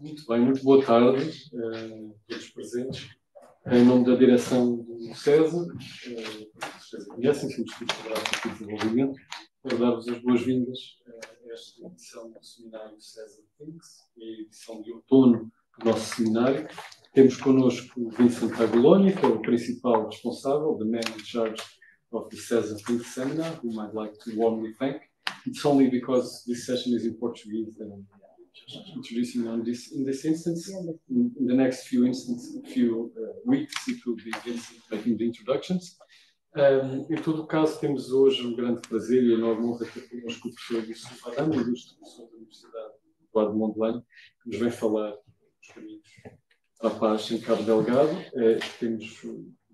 Muito bem, muito boa tarde a todos presentes. Em nome da direção do CEsA, conhecem, somos do desenvolvimento, quero dar-vos as boas-vindas a esta edição do seminário CEsA Thinks, a edição de outono do nosso seminário. Temos connosco o Vincent Agulonye, que é o principal responsável, the man in charge of the CEsA Thinks seminar, whom I'd like to warmly thank. It's only because this session is in Portuguese that I'm introducing on this in this instance. In the next few weeks, it will be Vincent making the introductions. Em todo o caso, temos hoje o grande prazer e a enorme honra de ter connosco o professor Yussuf Adam, o ilustre professor da Universidade Eduardo Mondlane, que nos vem falar dos caminhos para a paz em Cabo Delgado.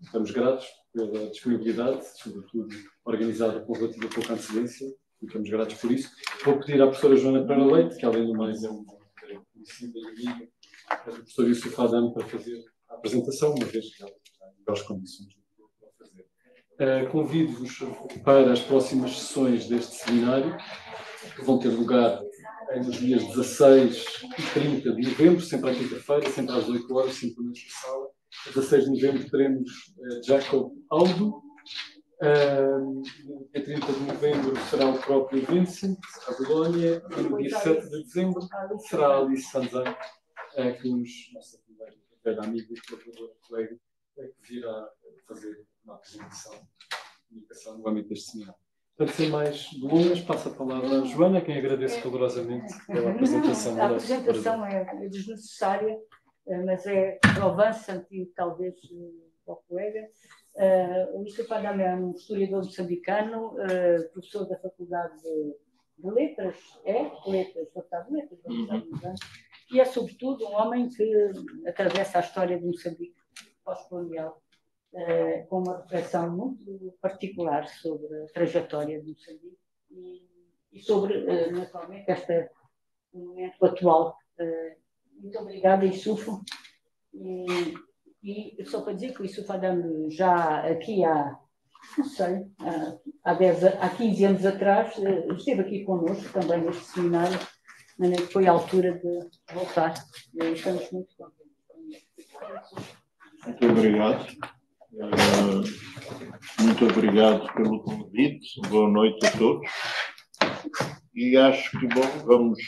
Estamos gratos pela disponibilidade, sobretudo organizada com relativa pouca antecedência. Ficamos gratos por isso. Vou pedir à professora Joana Pernaleite, que além do mais é uma conhecida e amiga, a professora Yussuf Adam, para fazer a apresentação, uma vez que ela está em melhores condições para fazer. Convido-vos para as próximas sessões deste seminário, que vão ter lugar nos dias 16 e 30 de novembro, sempre à quinta-feira, sempre às 8 horas, sempre na mesma sala. A 16 de novembro teremos Jacob Aldo. Dia 30 de novembro será o próprio Vincent Agulonye, e no dia 7 de dezembro será a Alice Sanzá, que nossa primeira amiga e colaboradora, colega, que virá fazer uma apresentação de comunicação no âmbito deste seminário. Portanto, sem mais delongas, passo a palavra à Joana, quem agradece calorosamente pela apresentação. A apresentação é desnecessária, mas é provance e talvez ao colega. O Luís de Pagané é um historiador moçambicano, professor da Faculdade de Letras, e é sobretudo um homem que atravessa a história de Moçambique pós-colonial, com uma reflexão muito particular sobre a trajetória de Moçambique e sobre, naturalmente, este momento atual. Muito obrigada, Yussuf. E só para dizer que o Yussuf Adam já aqui há 15 anos atrás, esteve aqui connosco também neste seminário, mas foi a altura de voltar. Estamos muito contentes. Muito obrigado. Muito obrigado pelo convite. Boa noite a todos. E acho que, bom, vamos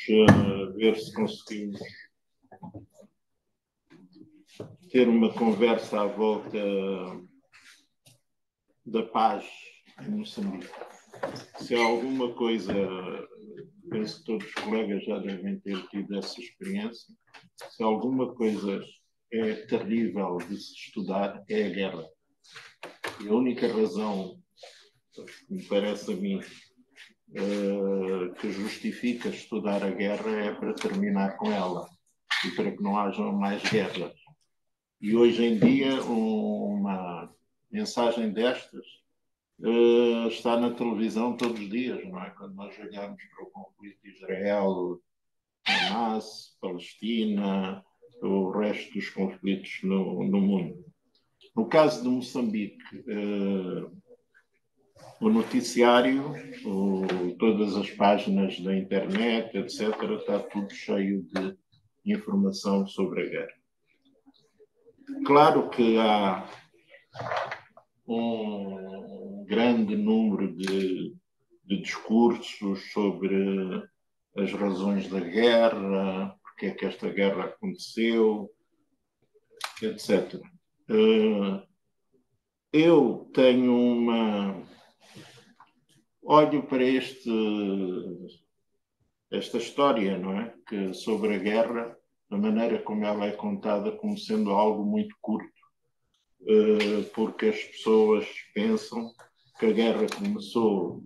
ver se conseguimos ter uma conversa à volta da paz em Moçambique. Se há alguma coisa, penso que todos os colegas já devem ter tido essa experiência, se alguma coisa é terrível de se estudar, é a guerra. E a única razão, me parece a mim, que justifica estudar a guerra é para terminar com ela e para que não hajam mais guerras. E hoje em dia, uma mensagem destas está na televisão todos os dias, não é? Quando nós olhamos para o conflito de Israel, Hamas, Palestina, o resto dos conflitos no mundo. No caso de Moçambique, o noticiário, todas as páginas da internet, etc., está tudo cheio de informação sobre a guerra. Claro que há um grande número de discursos sobre as razões da guerra, porque é que esta guerra aconteceu, etc. Eu tenho olho para esta história, não é? Que sobre a guerra, da maneira como ela é contada, como sendo algo muito curto, porque as pessoas pensam que a guerra começou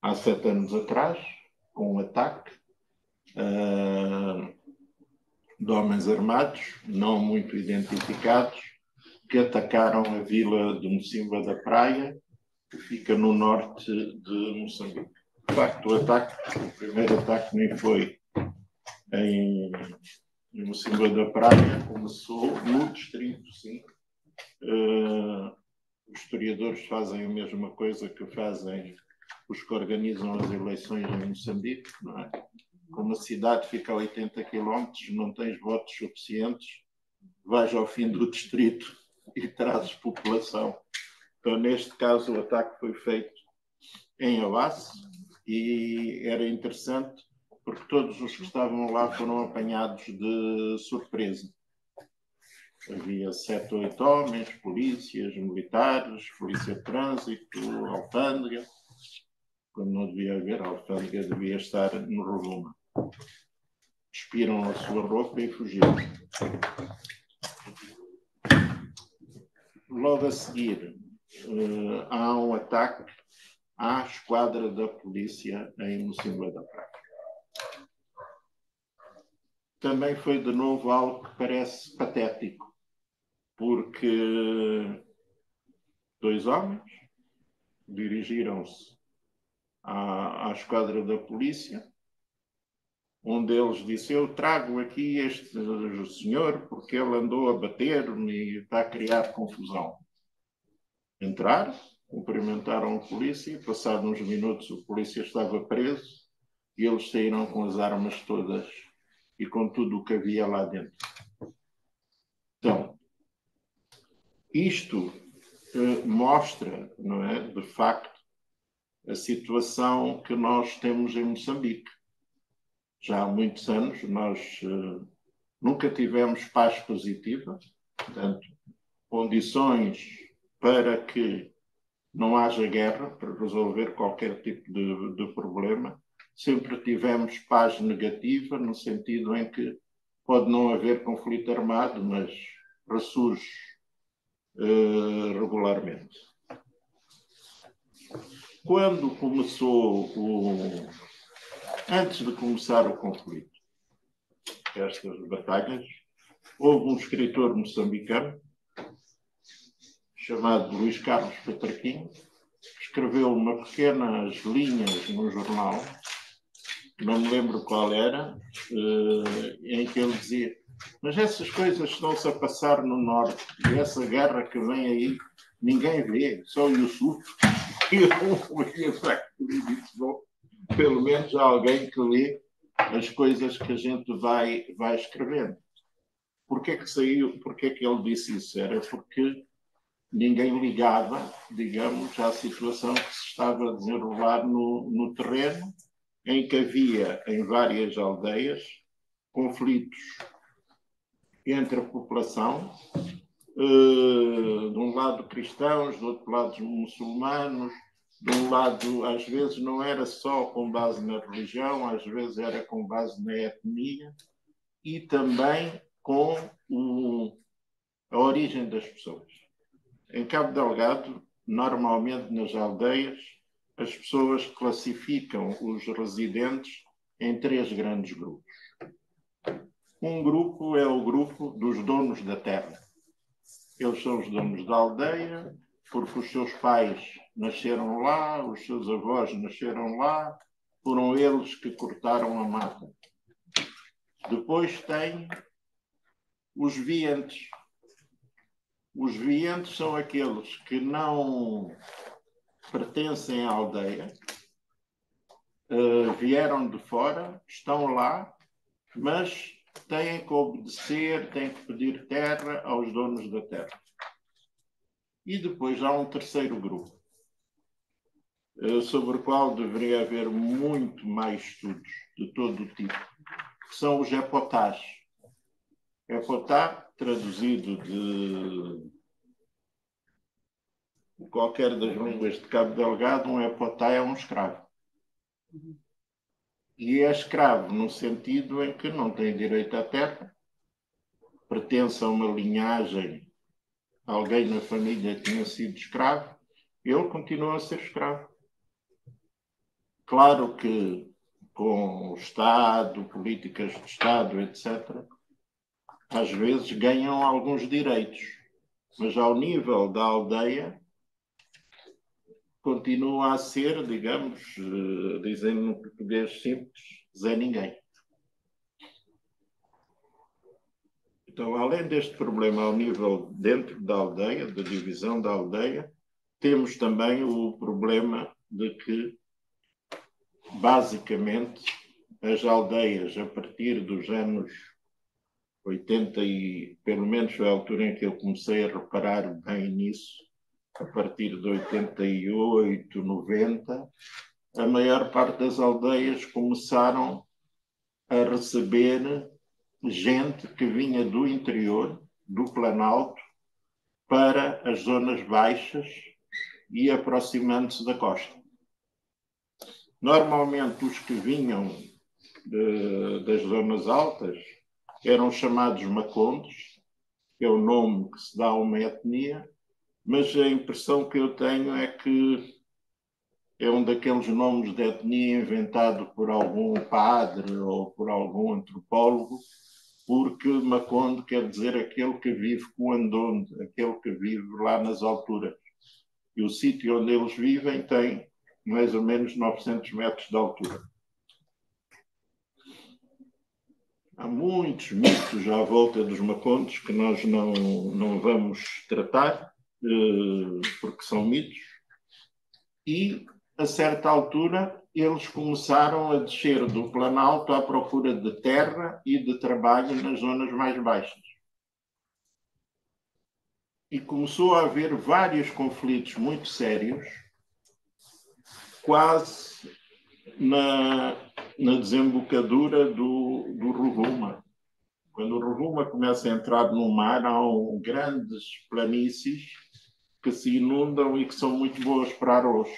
há 7 anos atrás, com um ataque de homens armados, não muito identificados, que atacaram a vila de Mocímboa da Praia, que fica no norte de Moçambique. De facto, o primeiro ataque nem foi em Mocímboa da Praia, começou no Distrito 5, os historiadores fazem a mesma coisa que fazem os que organizam as eleições em Moçambique, não é? Como a cidade fica a 80 quilómetros, não tens votos suficientes, vais ao fim do distrito e trazes população. Então, neste caso, o ataque foi feito em Abaço e era interessante porque todos os que estavam lá foram apanhados de surpresa. Havia 7 ou 8 homens, polícias, militares, polícia de trânsito, alfândega. Quando não devia haver, a alfândega devia estar no Rovuma. Despiram a sua roupa e fugiram. Logo a seguir, há um ataque à esquadra da polícia em Mocímboa da Praia. Também foi de novo algo que parece patético, porque 2 homens dirigiram-se à esquadra da polícia. Um deles disse: eu trago aqui este senhor porque ele andou a bater-me e está a criar confusão. Entraram, cumprimentaram a polícia. Passados uns minutos, o polícia estava preso e eles saíram com as armas todas e com tudo o que havia lá dentro. Então, isto mostra, não é, de facto, a situação que nós temos em Moçambique. Já há muitos anos nós nunca tivemos paz positiva, portanto, condições para que não haja guerra, para resolver qualquer tipo de problema. Sempre tivemos paz negativa, no sentido em que pode não haver conflito armado, mas ressurge regularmente. Quando começou Antes de começar o conflito, estas batalhas, houve um escritor moçambicano chamado Luís Carlos Petraquim, que escreveu umas pequenas linhas num jornal, não me lembro qual era, em que ele dizia: mas essas coisas estão-se a passar no Norte, e essa guerra que vem aí, ninguém vê, só o Yussuf. E eu disse: bom, pelo menos há alguém que lê as coisas que a gente vai escrevendo. Porquê que saiu? Porquê que ele disse isso? Era porque ninguém ligava, digamos, à situação que se estava a desenrolar no terreno, em que havia, em várias aldeias, conflitos entre a população, de um lado cristãos, do outro lado muçulmanos. De um lado, às vezes, não era só com base na religião, às vezes era com base na etnia e também com a origem das pessoas. Em Cabo Delgado, normalmente nas aldeias, as pessoas classificam os residentes em 3 grandes grupos. Um grupo é o grupo dos donos da terra. Eles são os donos da aldeia, porque os seus pais nasceram lá, os seus avós nasceram lá, foram eles que cortaram a mata. Depois tem os vientes. Os vientes são aqueles que não pertencem à aldeia, vieram de fora, estão lá, mas têm que obedecer, têm que pedir terra aos donos da terra. E depois há um terceiro grupo, sobre o qual deveria haver muito mais estudos de todo o tipo, que são os epotás. Epotá, traduzido de qualquer das línguas de Cabo Delgado, um epotá é um escravo. E é escravo no sentido em que não tem direito à terra, pertence a uma linhagem. Alguém na família tinha sido escravo, ele continua a ser escravo. Claro que com o Estado, políticas de Estado, etc., às vezes ganham alguns direitos, mas ao nível da aldeia continua a ser, digamos, dizem no português simples, Zé Ninguém. Então, além deste problema ao nível dentro da aldeia, da divisão da aldeia, temos também o problema de que, basicamente, as aldeias, a partir dos anos 80, e pelo menos foi a altura em que eu comecei a reparar bem nisso, a partir de 88, 90, a maior parte das aldeias começaram a receber gente que vinha do interior, do Planalto, para as zonas baixas e aproximando-se da costa. Normalmente os que vinham das zonas altas eram chamados Macondes, que é o nome que se dá a uma etnia, mas a impressão que eu tenho é que é um daqueles nomes de etnia inventado por algum padre ou por algum antropólogo, porque Maconde quer dizer aquele que vive com Andonde, aquele que vive lá nas alturas. E o sítio onde eles vivem tem mais ou menos 900 metros de altura. Há muitos mitos à volta dos Macondes que nós não vamos tratar, porque são mitos. E, a certa altura, eles começaram a descer do Planalto à procura de terra e de trabalho nas zonas mais baixas. E começou a haver vários conflitos muito sérios, quase na desembocadura do Rovuma. Quando o Rovuma começa a entrar no mar, há grandes planícies que se inundam e que são muito boas para arroz.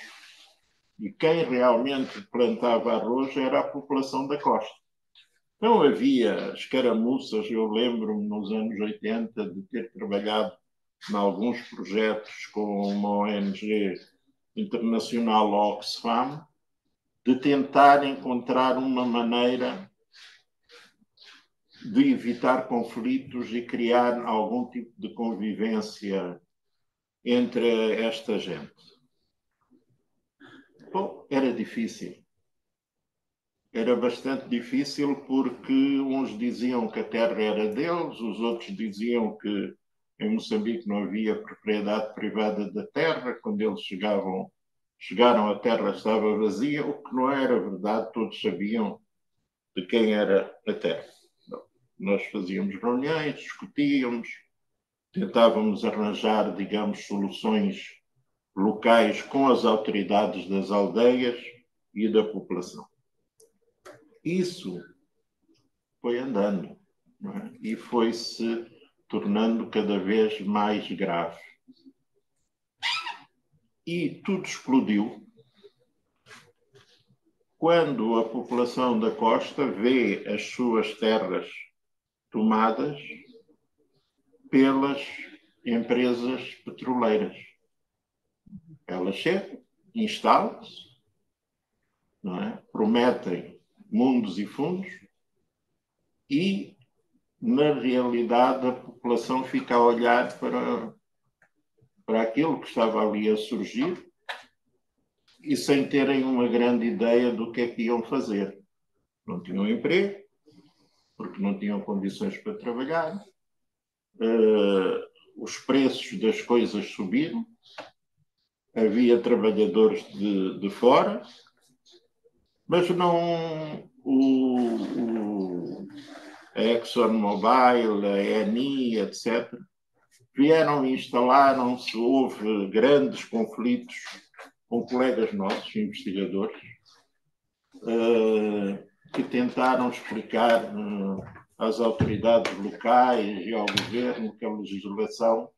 E quem realmente plantava arroz era a população da costa. Então havia escaramuças, eu lembro-me nos anos 80 de ter trabalhado em alguns projetos com uma ONG internacional, Oxfam, de tentar encontrar uma maneira de evitar conflitos e criar algum tipo de convivência entre esta gente. Bom, era difícil. Era bastante difícil porque uns diziam que a terra era deles, os outros diziam que em Moçambique não havia propriedade privada da terra, quando eles chegaram a terra estava vazia, o que não era verdade, todos sabiam de quem era a terra. Bom, nós fazíamos reuniões, discutíamos, tentávamos arranjar, digamos, soluções locais com as autoridades das aldeias e da população. Isso foi andando, não é? E foi-se tornando cada vez mais grave. E tudo explodiu quando a população da costa vê as suas terras tomadas pelas empresas petroleiras. Elas chegam, instalam-se, não é? Prometem mundos e fundos e, na realidade, a população fica a olhar para aquilo que estava ali a surgir e sem terem uma grande ideia do que é que iam fazer. Não tinham emprego, porque não tinham condições para trabalhar. Os preços das coisas subiram, havia trabalhadores de fora, mas não a ExxonMobil, a ENI, etc. Vieram e instalaram-se, houve grandes conflitos com colegas nossos, investigadores, que tentaram explicar às autoridades locais e ao governo que a legislação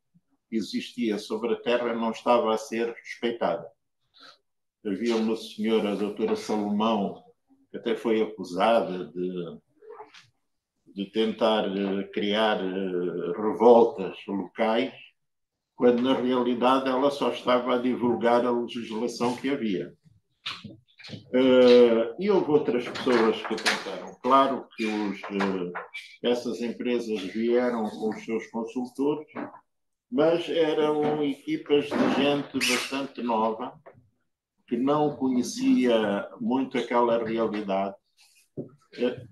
que existia sobre a terra não estava a ser respeitada. Havia uma senhora, a doutora Salomão, que até foi acusada de tentar criar revoltas locais, quando na realidade ela só estava a divulgar a legislação que havia. E houve outras pessoas que tentaram. Claro que essas empresas vieram com os seus consultores, mas eram equipas de gente bastante nova, que não conhecia muito aquela realidade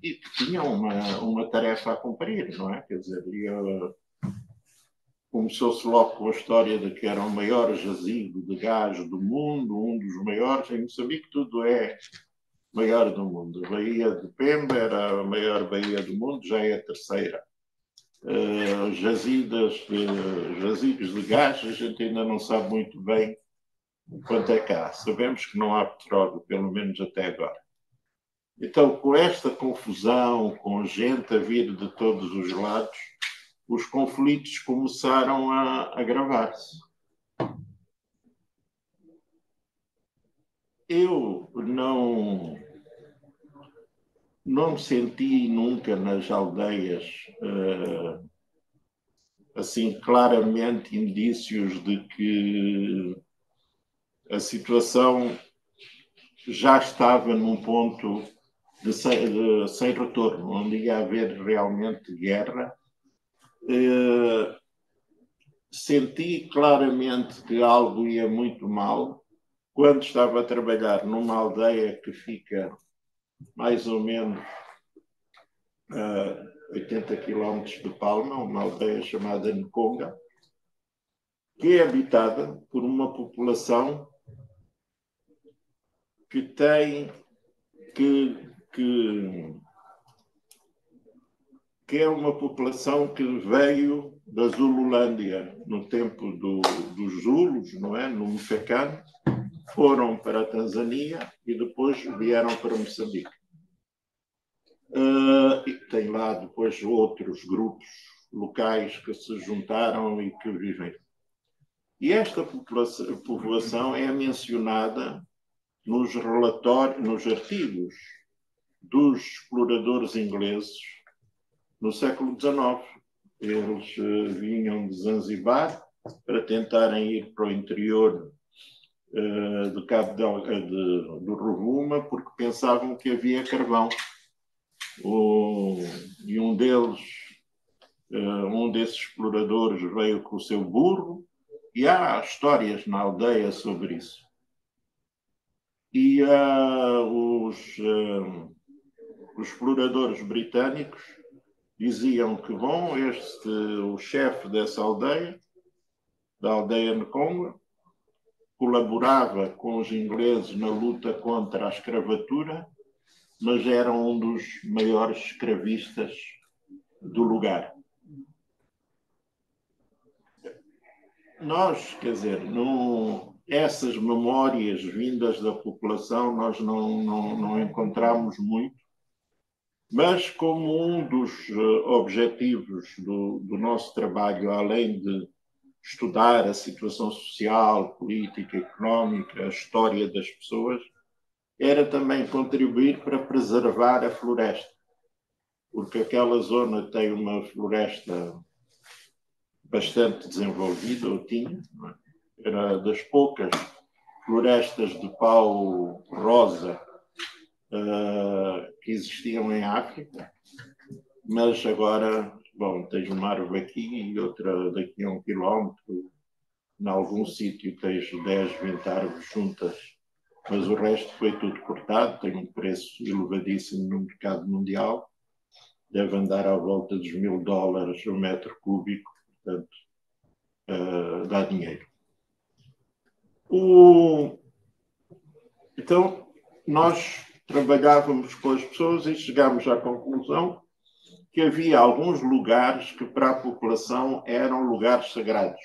e que tinham uma tarefa a cumprir, não é? Quer dizer, Começou-se logo com a história de que era o maior jazigo de gás do mundo, um dos maiores, em Moçambique tudo é maior do mundo. A Baía de Pemba era a maior baía do mundo, já é a terceira. Jazigos de gás, a gente ainda não sabe muito bem quanto é que há. Sabemos que não há petróleo, pelo menos até agora. Então, com esta confusão, com gente a vir de todos os lados, os conflitos começaram a agravar-se. Eu não me senti nunca nas aldeias assim claramente indícios de que a situação já estava num ponto de sem retorno, onde ia haver realmente guerra. Senti claramente que algo ia muito mal quando estava a trabalhar numa aldeia que fica mais ou menos a 80 quilómetros de Palma, uma aldeia chamada Nkonga, que é habitada por uma população que tem que é uma população que veio da Zululândia no tempo dos Zulus, não é? No Moçambicano, foram para a Tanzânia e depois vieram para Moçambique. E tem lá depois outros grupos locais que se juntaram e que vivem. E esta população é mencionada nos relatórios, nos artigos dos exploradores ingleses. No século XIX, eles vinham de Zanzibar para tentarem ir para o interior do Cabo do Rovuma, porque pensavam que havia carvão. E um desses exploradores veio com o seu burro, e há histórias na aldeia sobre isso. E os exploradores britânicos diziam que, bom, o chefe dessa aldeia, da aldeia Nkonga, colaborava com os ingleses na luta contra a escravatura, mas era um dos maiores escravistas do lugar. Nós, quer dizer, essas memórias vindas da população nós não encontramos muito. Mas como um dos objetivos do nosso trabalho, além de estudar a situação social, política, económica, a história das pessoas, era também contribuir para preservar a floresta. Porque aquela zona tem uma floresta bastante desenvolvida, ou tinha, não é? Era das poucas florestas de pau rosa que existiam em África, mas agora, bom, tens uma árvore aqui e outra daqui a 1 quilómetro, em algum sítio tens 10, 20 árvores juntas, mas o resto foi tudo cortado, tem um preço elevadíssimo no mercado mundial, deve andar à volta dos $1000 o metro cúbico, portanto, dá dinheiro. Então, nós trabalhávamos com as pessoas e chegámos à conclusão que havia alguns lugares que para a população eram lugares sagrados.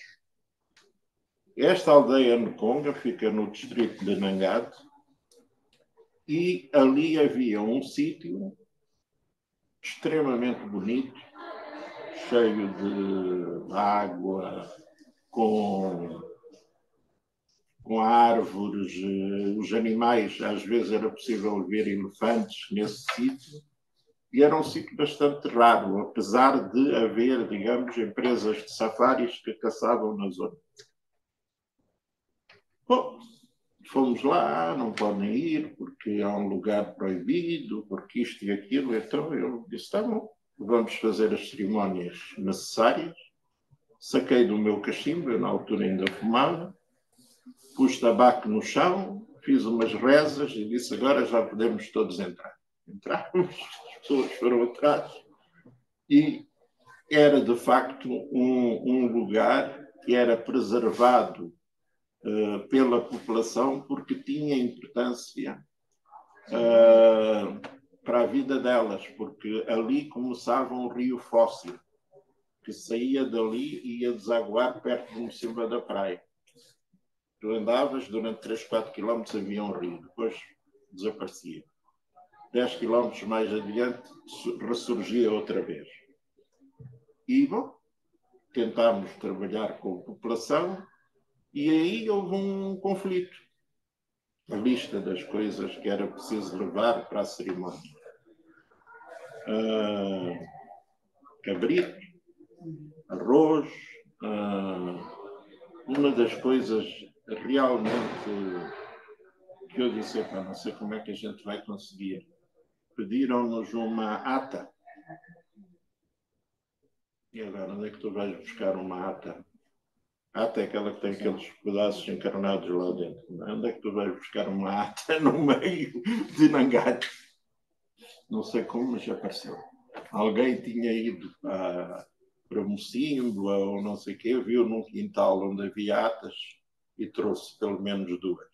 Esta aldeia Nkonga fica no distrito de Nangade e ali havia um sítio extremamente bonito, cheio de água, com árvores, os animais, às vezes era possível ver elefantes nesse sítio, e era um sítio bastante raro, apesar de haver, digamos, empresas de safaris que caçavam na zona. Bom, fomos lá, não podem ir, porque há um lugar proibido, porque isto e aquilo, então eu disse, tá bom, vamos fazer as cerimónias necessárias, saquei do meu cachimbo, eu na altura ainda fumava, pus tabaco no chão, fiz umas rezas e disse, agora já podemos todos entrar. Entramos, as pessoas foram atrás e era, de facto, um lugar que era preservado pela população porque tinha importância para a vida delas, porque ali começava um rio fóssil, que saía dali e ia desaguar perto de Mocímboa da Praia. Tu andavas, durante 3, 4 quilómetros havia um rio, depois desaparecia. 10 quilómetros mais adiante ressurgia outra vez. E, bom, tentámos trabalhar com a população e aí houve um conflito. A lista das coisas que era preciso levar para a cerimónia. Cabrito, arroz, uma das coisas realmente que eu disse, para não sei como é que a gente vai conseguir. Pediram-nos uma ata. E agora, onde é que tu vais buscar uma ata? Ata é aquela que tem aqueles pedaços encarnados lá dentro. Onde é que tu vais buscar uma ata no meio de Nangade? Não sei como, mas já apareceu. Alguém tinha ido para Mocímboa ou não sei o quê, viu num quintal onde havia atas e trouxe pelo menos 2.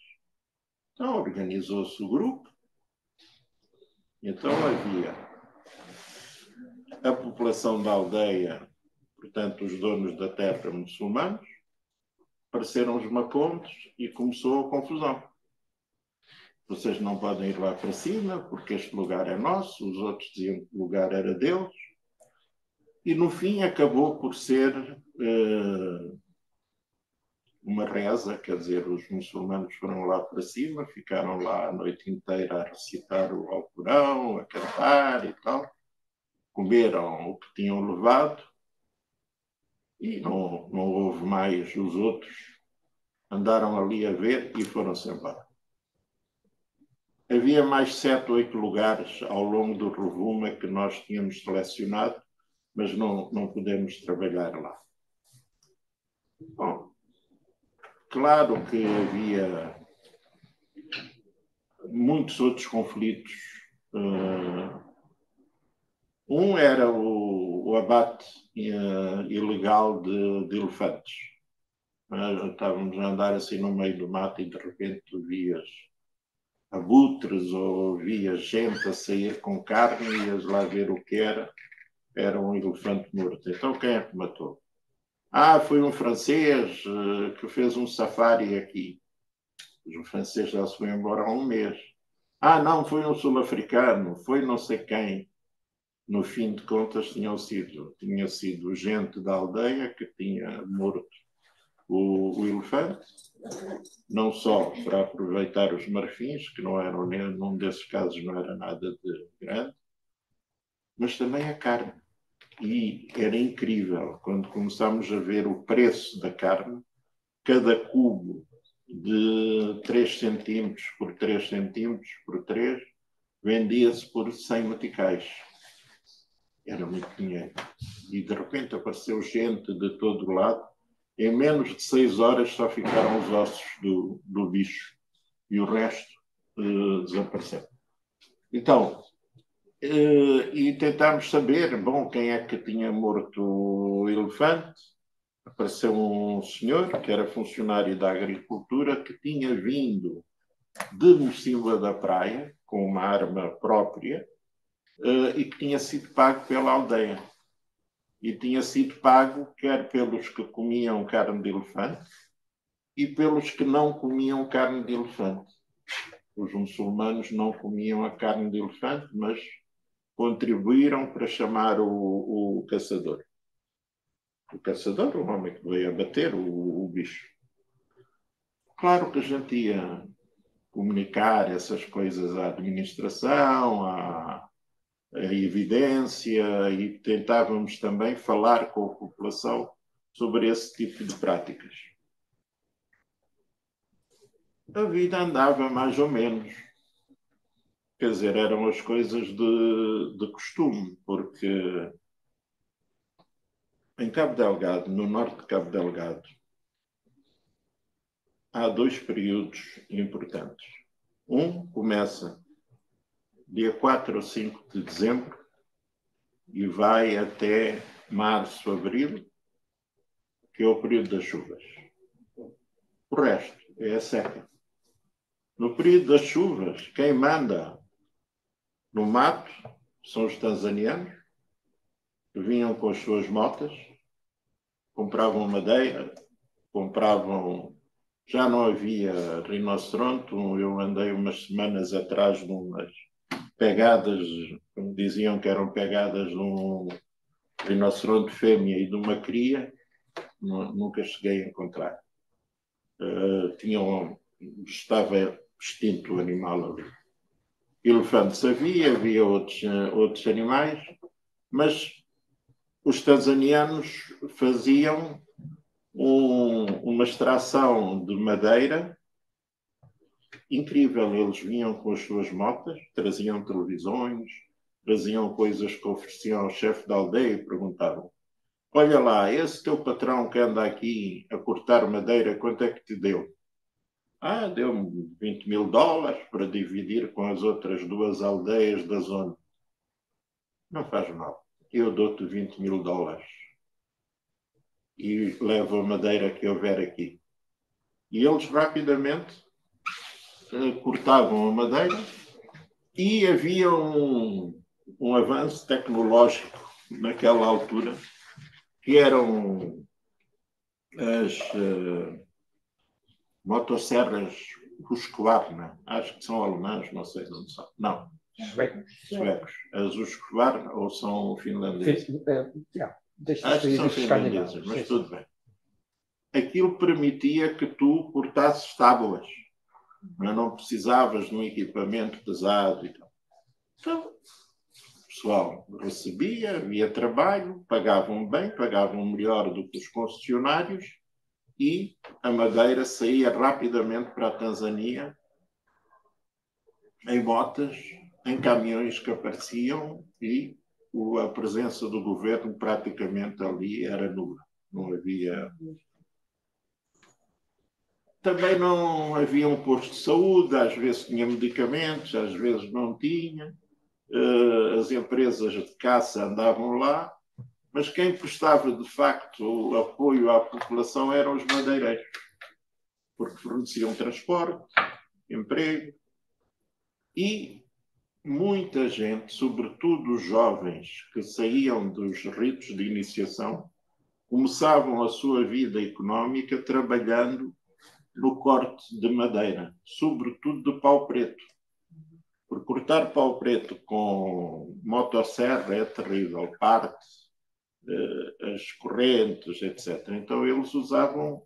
Então organizou-se o grupo. Então havia a população da aldeia, portanto, os donos da terra muçulmanos, apareceram os macondes e começou a confusão. Vocês não podem ir lá para cima, porque este lugar é nosso, os outros diziam que o lugar era deles. E, no fim, acabou por ser uma reza, quer dizer, os muçulmanos foram lá para cima, ficaram lá a noite inteira a recitar o Alcorão, a cantar e tal. Comeram o que tinham levado. E não houve mais os outros. Andaram ali a ver e foram-se embora. Havia mais 7 ou 8 lugares ao longo do Rovuma que nós tínhamos selecionado, mas não pudemos trabalhar lá. Bom, claro que havia muitos outros conflitos. Um era o abate ilegal de elefantes. Estávamos a andar assim no meio do mato e de repente tu vias abutres ou vias gente a sair com carne e ias lá ver o que era. Era um elefante morto. Então quem é que matou? Foi um francês que fez um safari aqui. O francês já se foi embora há um mês. Não, foi um sul-africano, foi não sei quem. No fim de contas, tinha sido gente da aldeia que tinha morto o elefante, não só para aproveitar os marfins, que não eram, num desses casos não era nada de grande, mas também a carne. E era incrível, quando começámos a ver o preço da carne, cada cubo de 3 centímetros por 3 centímetros por 3 vendia-se por 100 meticais. Era muito dinheiro. E de repente apareceu gente de todo lado. Em menos de 6 horas só ficaram os ossos do bicho. E o resto desapareceu. Então, e tentámos saber, bom, quem é que tinha morto o elefante. Apareceu um senhor que era funcionário da agricultura que tinha vindo de Mocímboa da Praia com uma arma própria. E que tinha sido pago pela aldeia. E tinha sido pago quer pelos que comiam carne de elefante e pelos que não comiam carne de elefante. Os muçulmanos não comiam a carne de elefante, mas contribuíram para chamar o caçador. O caçador, o homem que veio abater o bicho. Claro que a gente ia comunicar essas coisas à administração, a evidência, e tentávamos também falar com a população sobre esse tipo de práticas. A vida andava mais ou menos. Quer dizer, eram as coisas de costume, porque em Cabo Delgado, no norte de Cabo Delgado, há 2 períodos importantes. Um começa dia 4 ou 5 de dezembro, e vai até março, abril, que é o período das chuvas. O resto é a seca. No período das chuvas, quem manda no mato são os tanzanianos, que vinham com as suas motas, compravam madeira, compravam... Já não havia rinoceronte. Eu andei umas semanas atrás de umas pegadas, como diziam que eram pegadas de um rinoceronte fêmea e de uma cria. Nunca cheguei a encontrar. Estava extinto o animal ali. Elefantes havia outros animais, mas os tanzanianos faziam uma extração de madeira incrível. Eles vinham com as suas motas, traziam televisões, traziam coisas que ofereciam ao chefe da aldeia e perguntavam: olha lá, esse teu patrão que anda aqui a cortar madeira, quanto é que te deu? Ah, deu-me $20,000 para dividir com as outras duas aldeias da zona. Não faz mal, eu dou-te $20,000. E levo a madeira que houver aqui. E eles rapidamente cortavam a madeira, e havia um avanço tecnológico naquela altura, que eram as motosserras Husqvarna, acho que são alemãs, não sei de onde são. Não, suecos. As Husqvarna, ou são finlandeses? Acho que são finlandeses, mas tudo bem. Aquilo permitia que tu cortasses tábuas, mas não precisavas de um equipamento pesado e tal. Então, o pessoal recebia, havia trabalho, pagavam bem, pagavam melhor do que os concessionários, e a madeira saía rapidamente para a Tanzânia em botas, em caminhões que apareciam, e a presença do governo praticamente ali era nula. Não havia... Também não havia um posto de saúde, às vezes tinha medicamentos, às vezes não tinha. As empresas de caça andavam lá, mas quem prestava de facto o apoio à população eram os madeireiros, porque forneciam transporte, emprego, e muita gente, sobretudo os jovens que saíam dos ritos de iniciação, começavam a sua vida económica trabalhando no corte de madeira, sobretudo de pau preto. Por cortar pau preto com motosserra é terrível, parte as correntes, etc. Então eles usavam...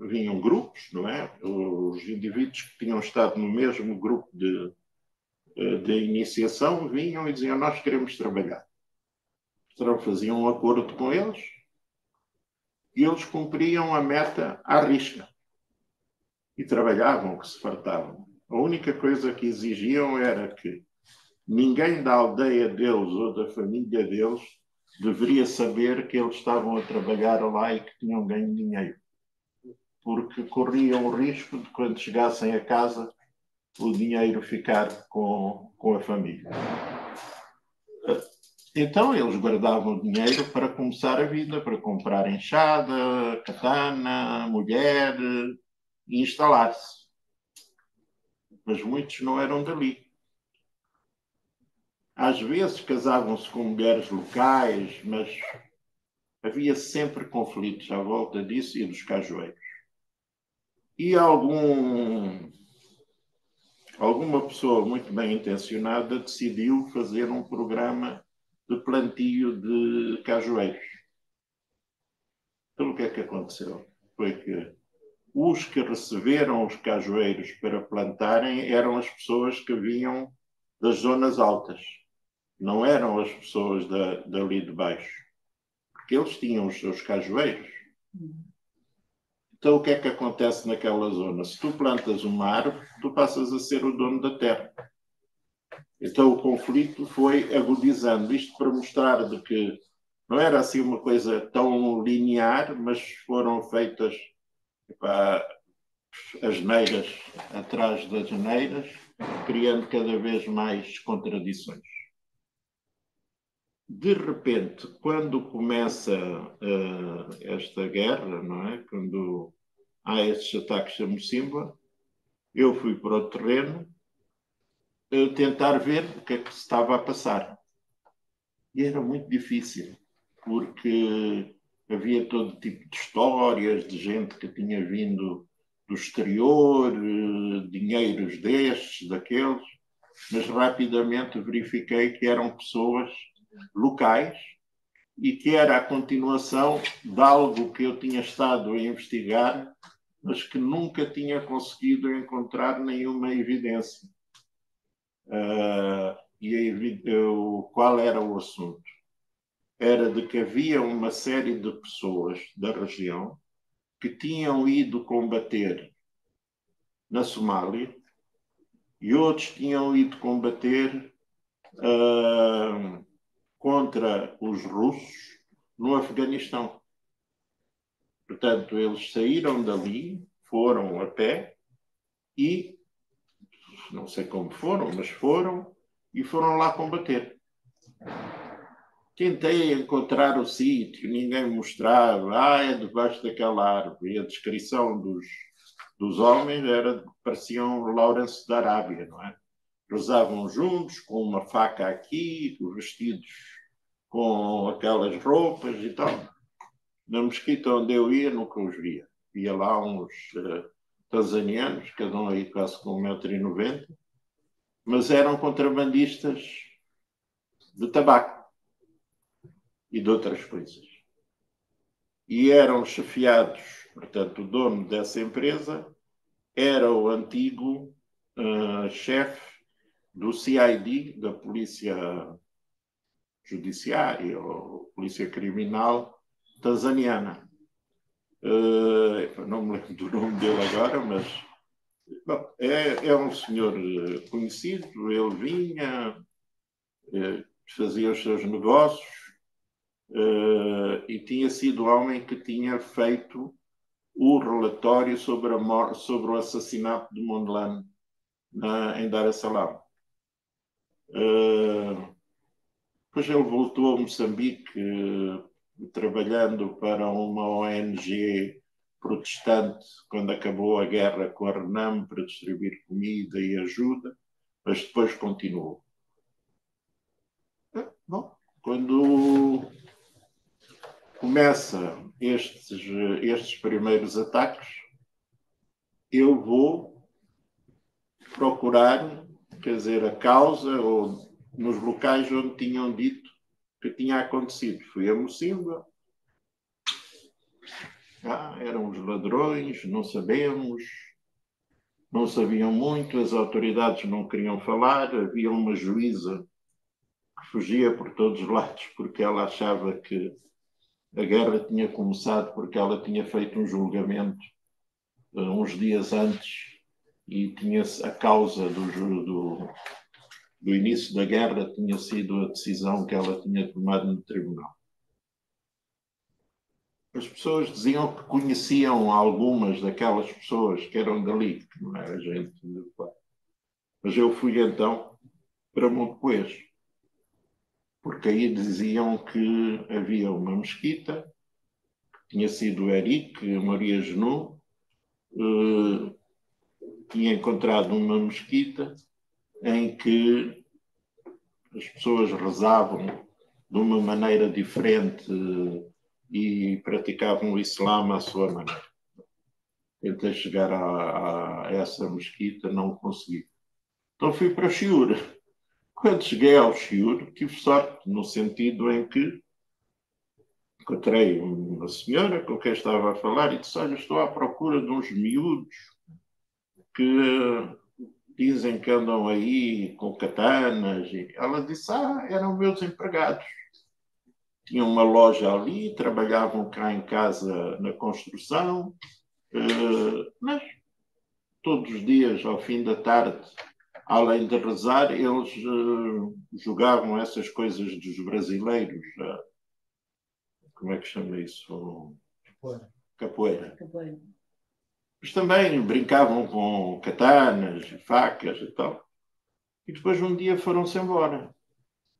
Vinham grupos, não é? Os indivíduos que tinham estado no mesmo grupo de iniciação vinham e diziam: nós queremos trabalhar. Então faziam um acordo com eles e eles cumpriam a meta à risca. E trabalhavam, que se fartavam. A única coisa que exigiam era que ninguém da aldeia deles ou da família deles deveria saber que eles estavam a trabalhar lá e que tinham ganho dinheiro. Porque corriam o risco de, quando chegassem a casa, o dinheiro ficar com a família. Então eles guardavam o dinheiro para começar a vida, para comprar enxada, katana, mulher e instalar-se. Mas muitos não eram dali. Às vezes casavam-se com mulheres locais, mas havia sempre conflitos à volta disso e dos cajueiros. E alguma pessoa muito bem intencionada decidiu fazer um programa de plantio de cajueiros. Então o que é que aconteceu? Foi que os que receberam os cajueiros para plantarem eram as pessoas que vinham das zonas altas. Não eram as pessoas dali de baixo. Porque eles tinham os seus cajueiros. Então, o que é que acontece naquela zona? Se tu plantas uma árvore, tu passas a ser o dono da terra. Então, o conflito foi agudizando. Isto para mostrar de que não era assim uma coisa tão linear, mas foram feitas asneiras atrás das asneiras, criando cada vez mais contradições. de repente, quando começa esta guerra, não é? Quando há esses ataques a Mocímboa, eu fui para o terreno tentar ver o que é que se estava a passar. E era muito difícil, porque havia todo tipo de histórias de gente que tinha vindo do exterior, dinheiros destes, daqueles, mas rapidamente verifiquei que eram pessoas locais e que era a continuação de algo que eu tinha estado a investigar, mas que nunca tinha conseguido encontrar nenhuma evidência. Qual era o assunto? Era de que havia uma série de pessoas da região que tinham ido combater na Somália e outros tinham ido combater contra os russos no Afeganistão. Portanto, eles saíram dali, foram a pé e, não sei como foram, mas foram e foram lá combater. Tentei encontrar o sítio, ninguém mostrava. Ah, é debaixo daquela árvore. E a descrição dos homens era, pareciam Lawrence da Arábia, não é? Rezavam juntos, com uma faca aqui, vestidos com aquelas roupas e tal. Na mesquita onde eu ia, nunca os via. Ia lá uns tanzanianos, cada um aí quase com 1,90 m, mas eram contrabandistas de tabaco e de outras coisas. E eram chefiados, portanto, o dono dessa empresa era o antigo chefe do CID, da Polícia Judiciária ou Polícia Criminal tanzaniana. Não me lembro do nome dele agora, mas bom, é um senhor conhecido. Ele vinha, fazia os seus negócios e tinha sido o homem que tinha feito o relatório sobre sobre o assassinato de Mondlane em Dar es Salaam. Depois ele voltou a Moçambique trabalhando para uma ONG protestante quando acabou a guerra com a Renamo para distribuir comida e ajuda, mas depois continuou. Bom, quando começam estes primeiros ataques, eu vou procurar, quer dizer, a causa ou nos locais onde tinham dito que tinha acontecido. Fui a Mocímboa. Eram os ladrões, não sabemos, não sabiam muito, as autoridades não queriam falar, havia uma juíza que fugia por todos os lados porque ela achava que a guerra tinha começado porque ela tinha feito um julgamento uns dias antes e tinha a causa do início da guerra tinha sido a decisão que ela tinha tomado no tribunal. As pessoas diziam que conheciam algumas daquelas pessoas que eram dali, que não era gente. Mas eu fui então para Montecoês, porque aí diziam que havia uma mesquita, que tinha sido Eric, Maria Genu, tinha encontrado uma mesquita em que as pessoas rezavam de uma maneira diferente e praticavam o Islã à sua maneira. Tentei chegar a essa mesquita, não consegui. Então fui para Chiura. Quando cheguei ao Chiura, tive sorte no sentido em que encontrei uma senhora com quem estava a falar e disse: olha, estou à procura de uns miúdos que dizem que andam aí com katanas. E ela disse: eram meus empregados. Tinham uma loja ali, trabalhavam cá em casa na construção, mas todos os dias, ao fim da tarde, além de rezar, eles jogavam essas coisas dos brasileiros. Como é que chama isso? Capoeira. Capoeira. Capoeira. Mas também brincavam com katanas, facas e tal. E depois um dia foram-se embora.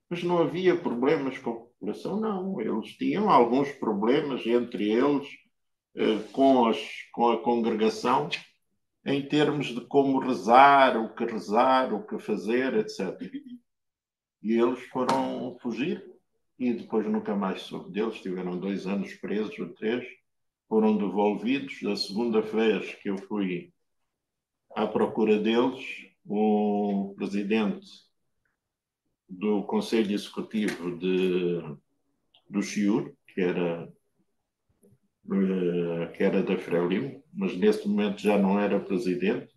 Mas não havia problemas com população, não. Eles tinham alguns problemas entre eles com a congregação em termos de como rezar, o que fazer, etc. E eles foram fugir e depois nunca mais soube deles. Tiveram 2 anos presos ou 3, foram devolvidos. Da segunda vez que eu fui à procura deles, o presidente do Conselho Executivo do Chiura, que era da Frelimo, mas nesse momento já não era presidente,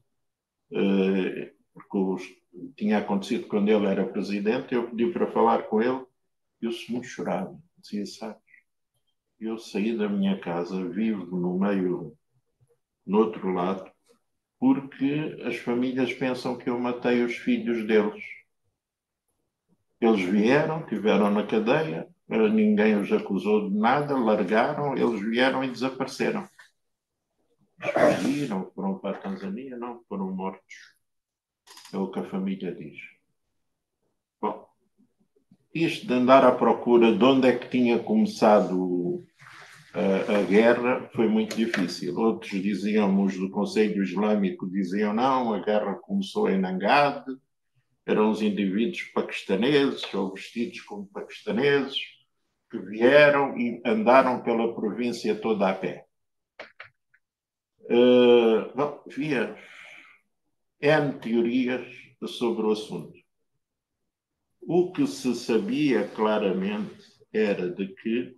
porque tinha acontecido quando ele era presidente. Eu pedi para falar com ele, eu se muito chorava, dizia, sabes, eu saí da minha casa, vivo no meio, no outro lado, porque as famílias pensam que eu matei os filhos deles. Eles vieram, tiveram na cadeia, ninguém os acusou de nada, largaram, eles vieram e desapareceram. Fugiram, foram para a Tanzânia, não, foram mortos. É o que a família diz. Bom, isto de andar à procura de onde é que tinha começado a guerra foi muito difícil. Outros diziam, os do Conselho Islâmico diziam, não, a guerra começou em Nangade, eram os indivíduos paquistaneses ou vestidos como paquistaneses que vieram e andaram pela província toda a pé. Bom, havia N teorias sobre o assunto. O que se sabia claramente era de que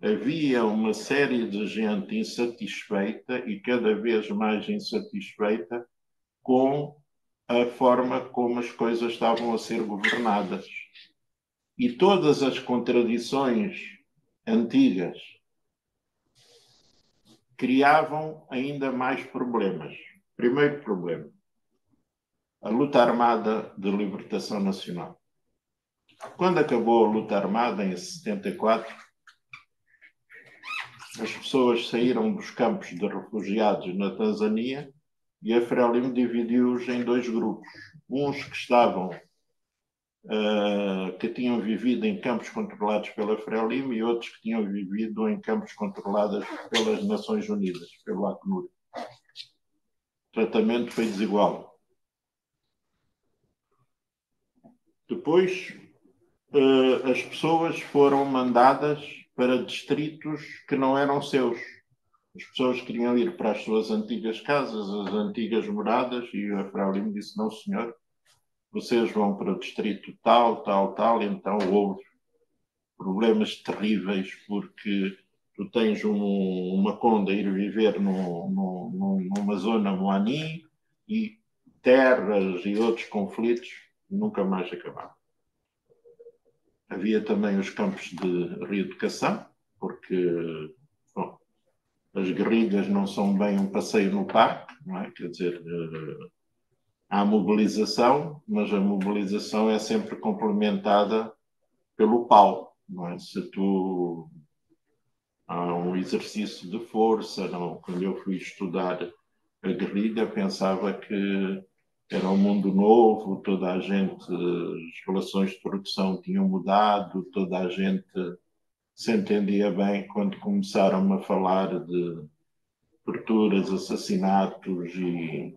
havia uma série de gente insatisfeita e cada vez mais insatisfeita com a forma como as coisas estavam a ser governadas. E todas as contradições antigas criavam ainda mais problemas. Primeiro problema, a luta armada de libertação nacional. Quando acabou a luta armada, em 74, as pessoas saíram dos campos de refugiados na Tanzânia e a Frelimo dividiu-os em 2 grupos. Uns que estavam, que tinham vivido em campos controlados pela Frelimo e outros que tinham vivido em campos controlados pelas Nações Unidas, pelo Acnur. O tratamento foi desigual. Depois, as pessoas foram mandadas para distritos que não eram seus. As pessoas queriam ir para as suas antigas casas, as antigas moradas, e a Frelimo disse, não senhor, vocês vão para o distrito tal, tal, tal. Então houve problemas terríveis, porque tu tens uma conda a ir viver numa zona moani, e terras e outros conflitos nunca mais acabaram. Havia também os campos de reeducação, porque, bom, as guerrilhas não são bem um passeio no parque, não é? Quer dizer, há mobilização, mas a mobilização é sempre complementada pelo pau, não é? Se tu... há um exercício de força, não? Quando eu fui estudar a guerrilha, pensava que era um mundo novo, toda a gente, as relações de produção tinham mudado, toda a gente se entendia bem quando começaram a falar de torturas, assassinatos e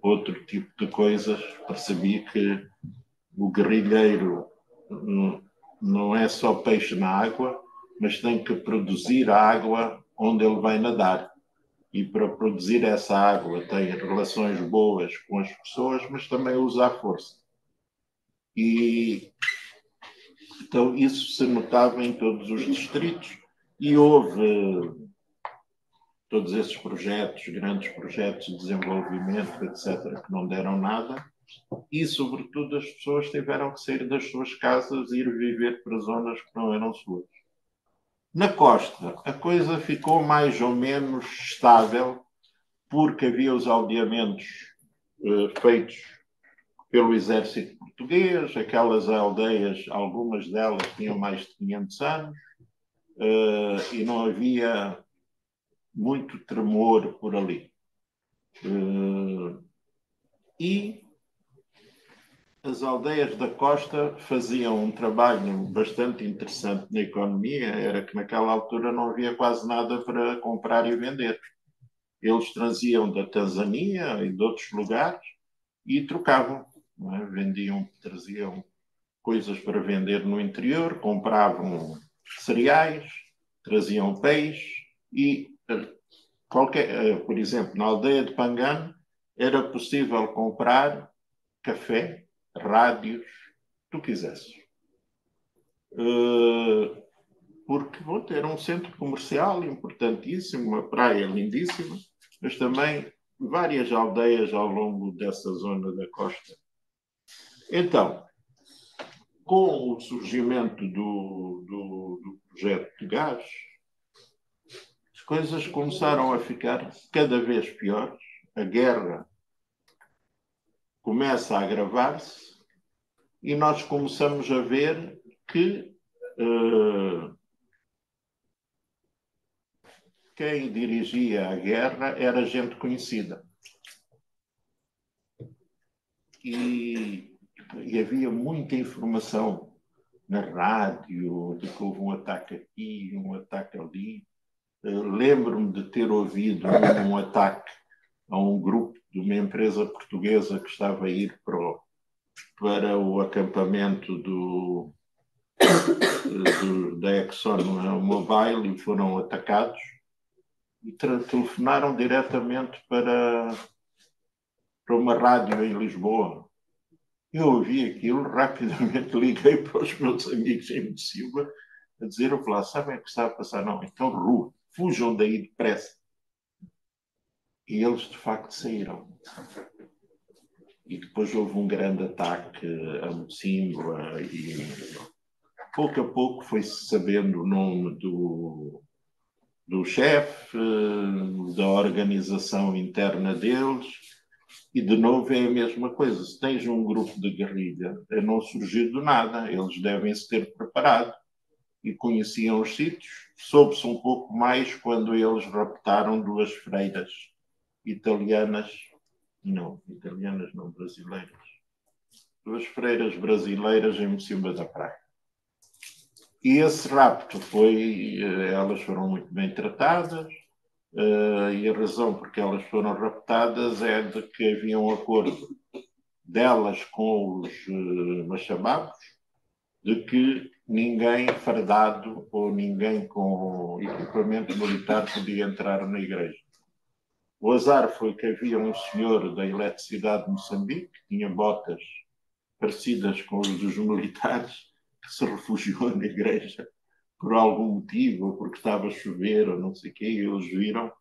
outro tipo de coisas. Percebi que o guerrilheiro não é só peixe na água, mas tem que produzir a água onde ele vai nadar. E para produzir essa água tem relações boas com as pessoas, mas também usa a força. E então isso se notava em todos os distritos e houve todos esses projetos, grandes projetos de desenvolvimento, etc., que não deram nada. E, sobretudo, as pessoas tiveram que sair das suas casas e ir viver para zonas que não eram suas. Na costa, a coisa ficou mais ou menos estável, porque havia os aldeamentos feitos pelo exército português. Aquelas aldeias, algumas delas tinham mais de 500 anos, e não havia muito tremor por ali. E As aldeias da costa faziam um trabalho bastante interessante na economia, era que naquela altura não havia quase nada para comprar e vender. Eles traziam da Tanzânia e de outros lugares e trocavam, não é? Vendiam, traziam coisas para vender no interior, compravam cereais, traziam peixe e, por exemplo, na aldeia de Pangano era possível comprar café, rádios, tu quisesse. Porque bom, era um centro comercial importantíssimo, uma praia lindíssima, mas também várias aldeias ao longo dessa zona da costa. Então, com o surgimento do projeto de gás, as coisas começaram a ficar cada vez piores. A guerra começa a agravar-se e nós começamos a ver que quem dirigia a guerra era gente conhecida. E havia muita informação na rádio de que houve um ataque aqui, um ataque ali. Lembro-me de ter ouvido um ataque a um grupo de uma empresa portuguesa que estava a ir para o acampamento da ExxonMobil e foram atacados e telefonaram diretamente para uma rádio em Lisboa. Eu ouvi aquilo, rapidamente liguei para os meus amigos em Mocímboa a dizer, eu falei, sabem o que está a passar? Não, então rua, fujam daí depressa. E eles, de facto, saíram. E depois houve um grande ataque a Mocímboa e, pouco a pouco, foi-se sabendo o nome do chefe, da organização interna deles. E, de novo, é a mesma coisa. Se tens um grupo de guerrilha, não surgiu do nada. Eles devem-se ter preparado e conheciam os sítios. Soube-se um pouco mais quando eles raptaram duas freiras brasileiras. Duas freiras brasileiras em Mocímboa da Praia. E esse rapto elas foram muito bem tratadas, e a razão porque elas foram raptadas é de que havia um acordo delas com os Mashababs de que ninguém fardado ou ninguém com equipamento militar podia entrar na igreja. O azar foi que havia um senhor da eletricidade de Moçambique que tinha botas parecidas com as dos militares que se refugiou na igreja por algum motivo, ou porque estava a chover, ou não sei o quê, e eles viram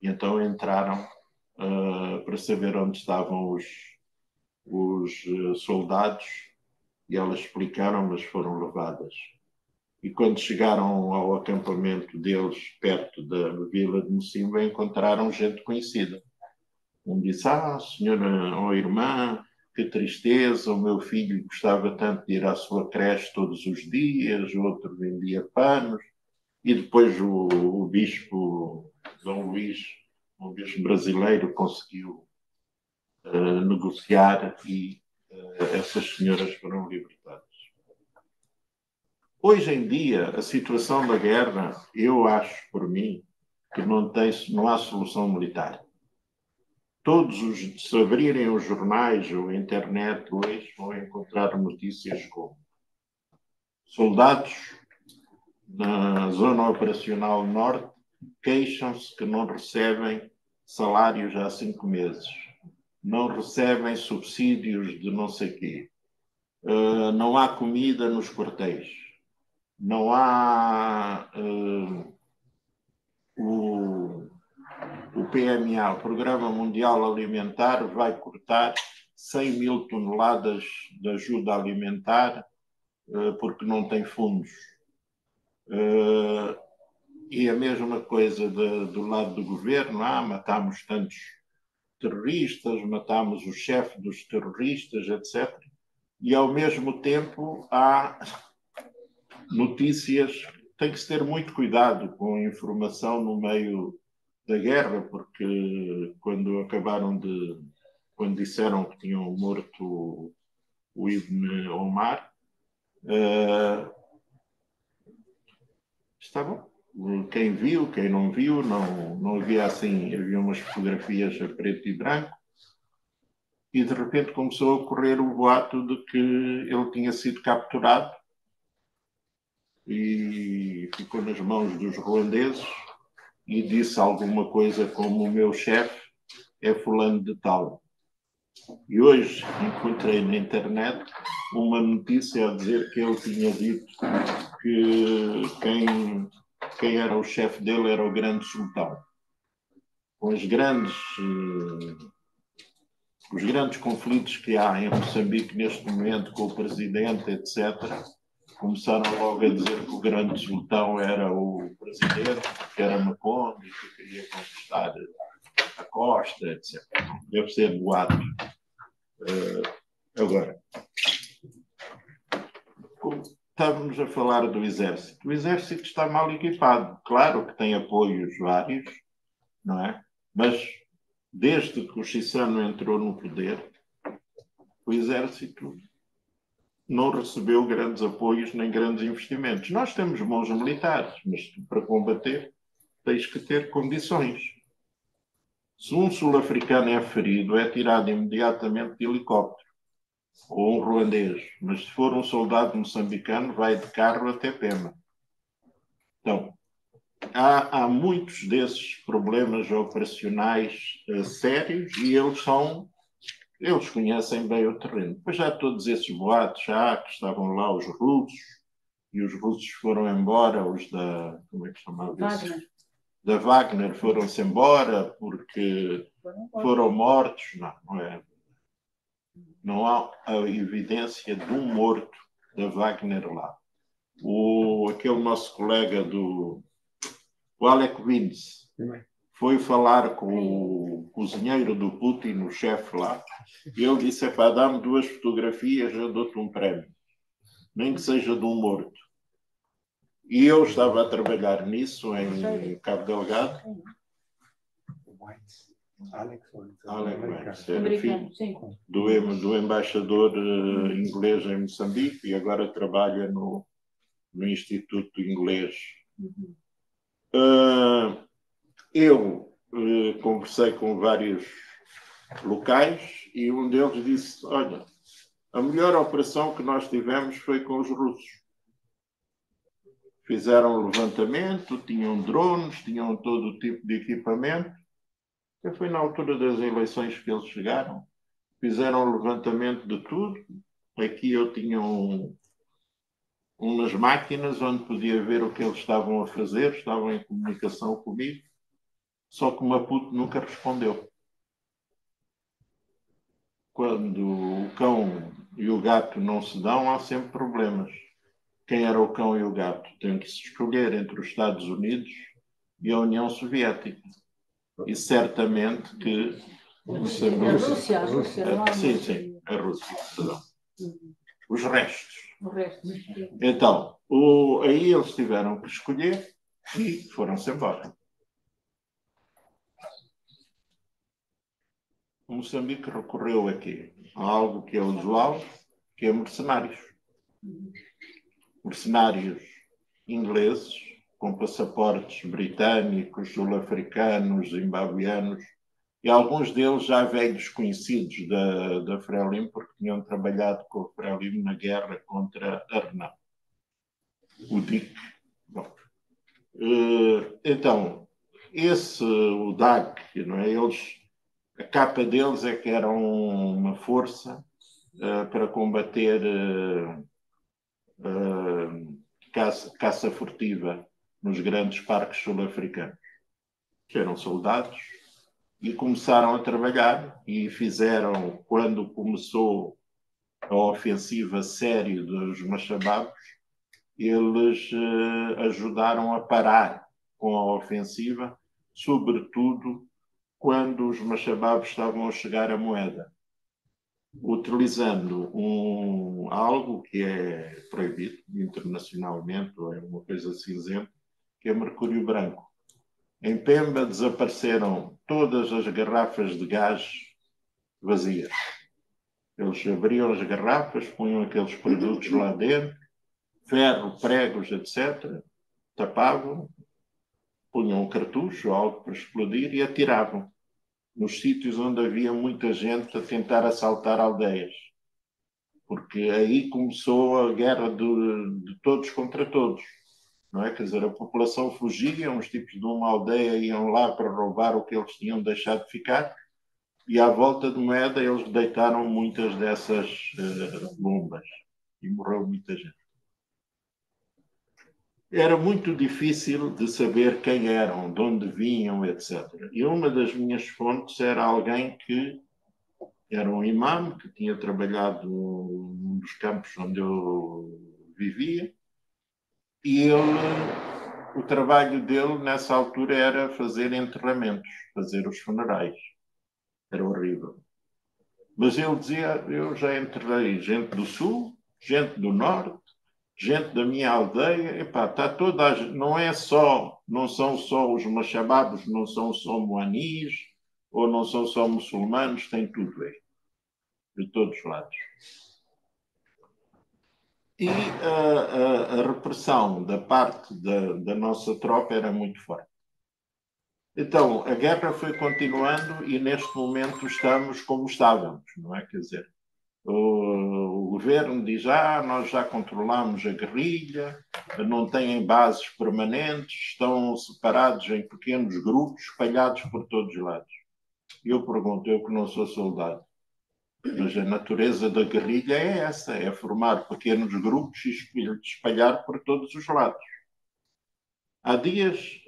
e então entraram para saber onde estavam os soldados e elas explicaram, mas foram levadas. E quando chegaram ao acampamento deles, perto da vila de Mocímboa, encontraram gente conhecida. Um disse, senhora ou irmã, que tristeza, o meu filho gostava tanto de ir à sua creche todos os dias, o outro vendia panos. E depois o bispo Dom Luís, um bispo brasileiro, conseguiu negociar e essas senhoras foram libertadas. Hoje em dia, a situação da guerra, eu acho, por mim, que não há solução militar. Se abrirem os jornais ou a internet hoje, vão encontrar notícias como soldados na zona operacional norte queixam-se que não recebem salários há 5 meses, não recebem subsídios de não sei quê, não há comida nos quartéis. Não há o PMA, o Programa Mundial Alimentar, vai cortar 100 mil toneladas de ajuda alimentar porque não tem fundos. E a mesma coisa do lado do governo, matámos tantos terroristas, matámos o chefe dos terroristas, etc. E ao mesmo tempo há notícias, tem que se ter muito cuidado com a informação no meio da guerra, porque quando disseram que tinham morto o Ibn Omar. Está bom. Quem viu, quem não viu, não havia assim, havia umas fotografias a preto e branco, e de repente começou a correr o boato de que ele tinha sido capturado e ficou nas mãos dos ruandeses e disse alguma coisa como: o meu chefe é fulano de tal. E hoje encontrei na internet uma notícia a dizer que ele tinha dito que quem era o chefe dele era o grande sultão. Com os grandes conflitos que há em Moçambique neste momento com o presidente, etc., começaram logo a dizer que o grande sultão era o presidente, que era Macondes, que queria conquistar a costa, etc. Deve ser boato. Agora, como estávamos a falar do exército, o exército está mal equipado. Claro que tem apoios vários, não é? Mas desde que o Chissano entrou no poder, o exército não recebeu grandes apoios nem grandes investimentos. Nós temos bons militares, mas para combater tens que ter condições. Se um sul-africano é ferido, é tirado imediatamente de helicóptero, ou um ruandês, mas se for um soldado moçambicano, vai de carro até Pemba. Então, há muitos desses problemas operacionais sérios, e eles conhecem bem o terreno. Pois há todos esses boatos, que estavam lá os russos, e os russos foram embora, os da... como é que chamava isso? Wagner. Da Wagner foram-se embora porque foram mortos. Não há a evidência de um morto da Wagner lá. Aquele nosso colega o Alec Vince foi falar com o cozinheiro do Putin, o chefe lá, e ele disse: dá-me duas fotografias, eu dou-te um prémio, nem que seja de um morto. E eu estava a trabalhar nisso em Cabo Delgado. Alex White era filho do embaixador inglês em Moçambique e agora trabalha no Instituto Inglês. Eu conversei com vários locais e um deles disse: olha, a melhor operação que nós tivemos foi com os russos. Fizeram um levantamento, tinham drones, tinham todo o tipo de equipamento. E foi na altura das eleições que eles chegaram. Fizeram um levantamento de tudo. Aqui eu tinha umas máquinas onde podia ver o que eles estavam a fazer, estavam em comunicação comigo. Só que o Maputo nunca respondeu. Quando o cão e o gato não se dão, há sempre problemas. Quem era o cão e o gato? Tem que se escolher entre os Estados Unidos e a União Soviética. E certamente que... A Rússia. Perdão. Os restos. Então, aí eles tiveram que escolher e foram-se embora. O Moçambique recorreu aqui a algo que é usual, que é mercenários. Mercenários ingleses, com passaportes britânicos, sul-africanos, zimbabuianos, e alguns deles já velhos conhecidos da Frelimo, porque tinham trabalhado com a Frelimo na guerra contra a Renamo. O DIC. Então, o DAG, não é? A capa deles é que era uma força para combater... caça furtiva nos grandes parques sul-africanos. Eram soldados e começaram a trabalhar e fizeram, quando começou a ofensiva séria dos Mashabab, eles ajudaram a parar com a ofensiva, sobretudo quando os Mashabab estavam a chegar à moeda, utilizando algo que é proibido internacionalmente, ou é uma coisa cinzenta, que é mercúrio branco. Em Pemba desapareceram todas as garrafas de gás vazias. Eles abriam as garrafas, punham aqueles produtos lá dentro, ferro, pregos, etc., tapavam, punham um cartucho ou algo para explodir e atiravam nos sítios onde havia muita gente a tentar assaltar aldeias. Porque aí começou a guerra de todos contra todos. Não é? Quer dizer, a população fugia, uns tipos de uma aldeia iam lá para roubar o que eles tinham deixado ficar, e à volta de moeda eles deitaram muitas dessas bombas e morreu muita gente. Era muito difícil de saber quem eram, de onde vinham, etc. E uma das minhas fontes era alguém que era um imam, que tinha trabalhado num dos campos onde eu vivia. E ele, o trabalho dele, nessa altura, era fazer enterramentos, fazer os funerais. Era horrível. Mas ele dizia, eu já enterrei gente do sul, gente do norte, gente da minha aldeia. Epá, está toda a... Não é só, não são só os mashababos, não são só moanis, ou não são só muçulmanos, tem tudo aí. De todos os lados. E a repressão da parte da nossa tropa era muito forte. Então, a guerra foi continuando e neste momento estamos como estávamos, não é? Quer dizer, o governo diz, nós já controlamos a guerrilha, não têm bases permanentes, estão separados em pequenos grupos, espalhados por todos os lados. Eu pergunto, eu que não sou soldado, mas a natureza da guerrilha é essa, é formar pequenos grupos e espalhar por todos os lados. Há dias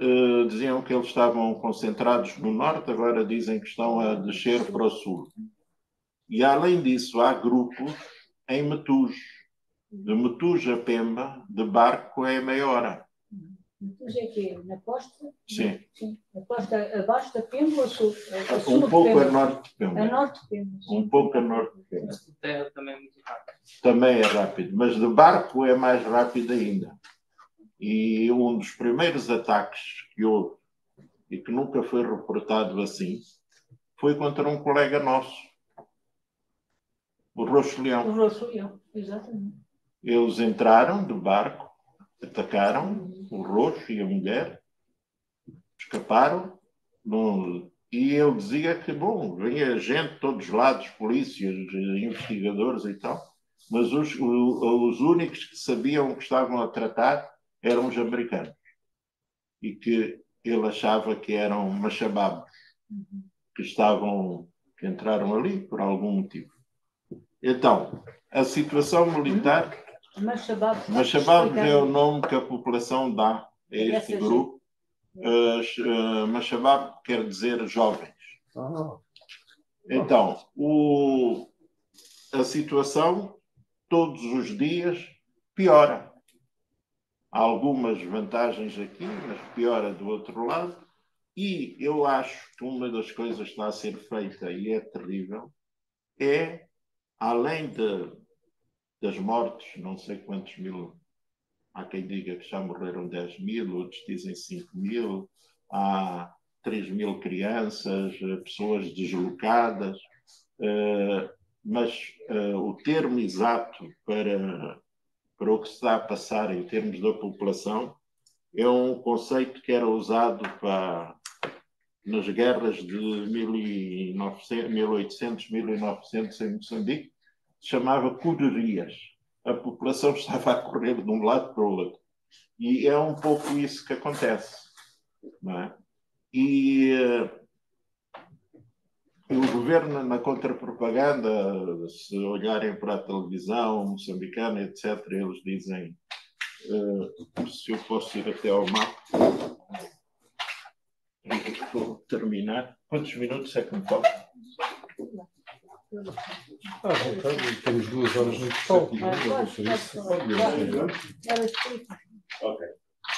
diziam que eles estavam concentrados no norte, agora dizem que estão a descer para o sul. E além disso, há grupos em Methus. De Methus a Pemba, de barco é meia hora. Methus é que na costa? Sim. Sim. Na costa abaixo da Pemba ou sul? Um pouco a norte de Pemba. A norte de Pemba. Um pouco a norte de Pemba. Mas de terra também é muito rápido. Também é rápido, mas de barco é mais rápido ainda. E um dos primeiros ataques que houve, e que nunca foi reportado assim, foi contra um colega nosso, o Roxolhão. O Roxolhão, exatamente. Eles entraram de barco, atacaram o Roxo e a mulher, escaparam, e ele dizia que, bom, vinha gente de todos os lados, polícias, investigadores e tal, mas os únicos que sabiam o que estavam a tratar eram os americanos, e que ele achava que eram mashababos, que entraram ali por algum motivo. Então, a situação militar... Mashababos é o nome que a população dá a este grupo. Mashabab quer dizer jovens. Então, a situação todos os dias piora. Há algumas vantagens aqui, mas piora do outro lado. E eu acho que uma das coisas que está a ser feita, e é terrível, é, além das mortes, não sei quantos mil, há quem diga que já morreram 10 mil, outros dizem 5 mil, há 3 mil crianças, pessoas deslocadas, mas o termo exato para o que se está a passar em termos da população é um conceito que era usado nas guerras de 1800, 1900 em Moçambique, se chamava correrias. A população estava a correr de um lado para o outro. E é um pouco isso que acontece. Não é? E o governo, na contrapropaganda, se olharem para a televisão moçambicana, etc., eles dizem, se eu posso ir até ao mapa, vou terminar. Quantos minutos é que me faltam? Temos 2 horas no total. Ok.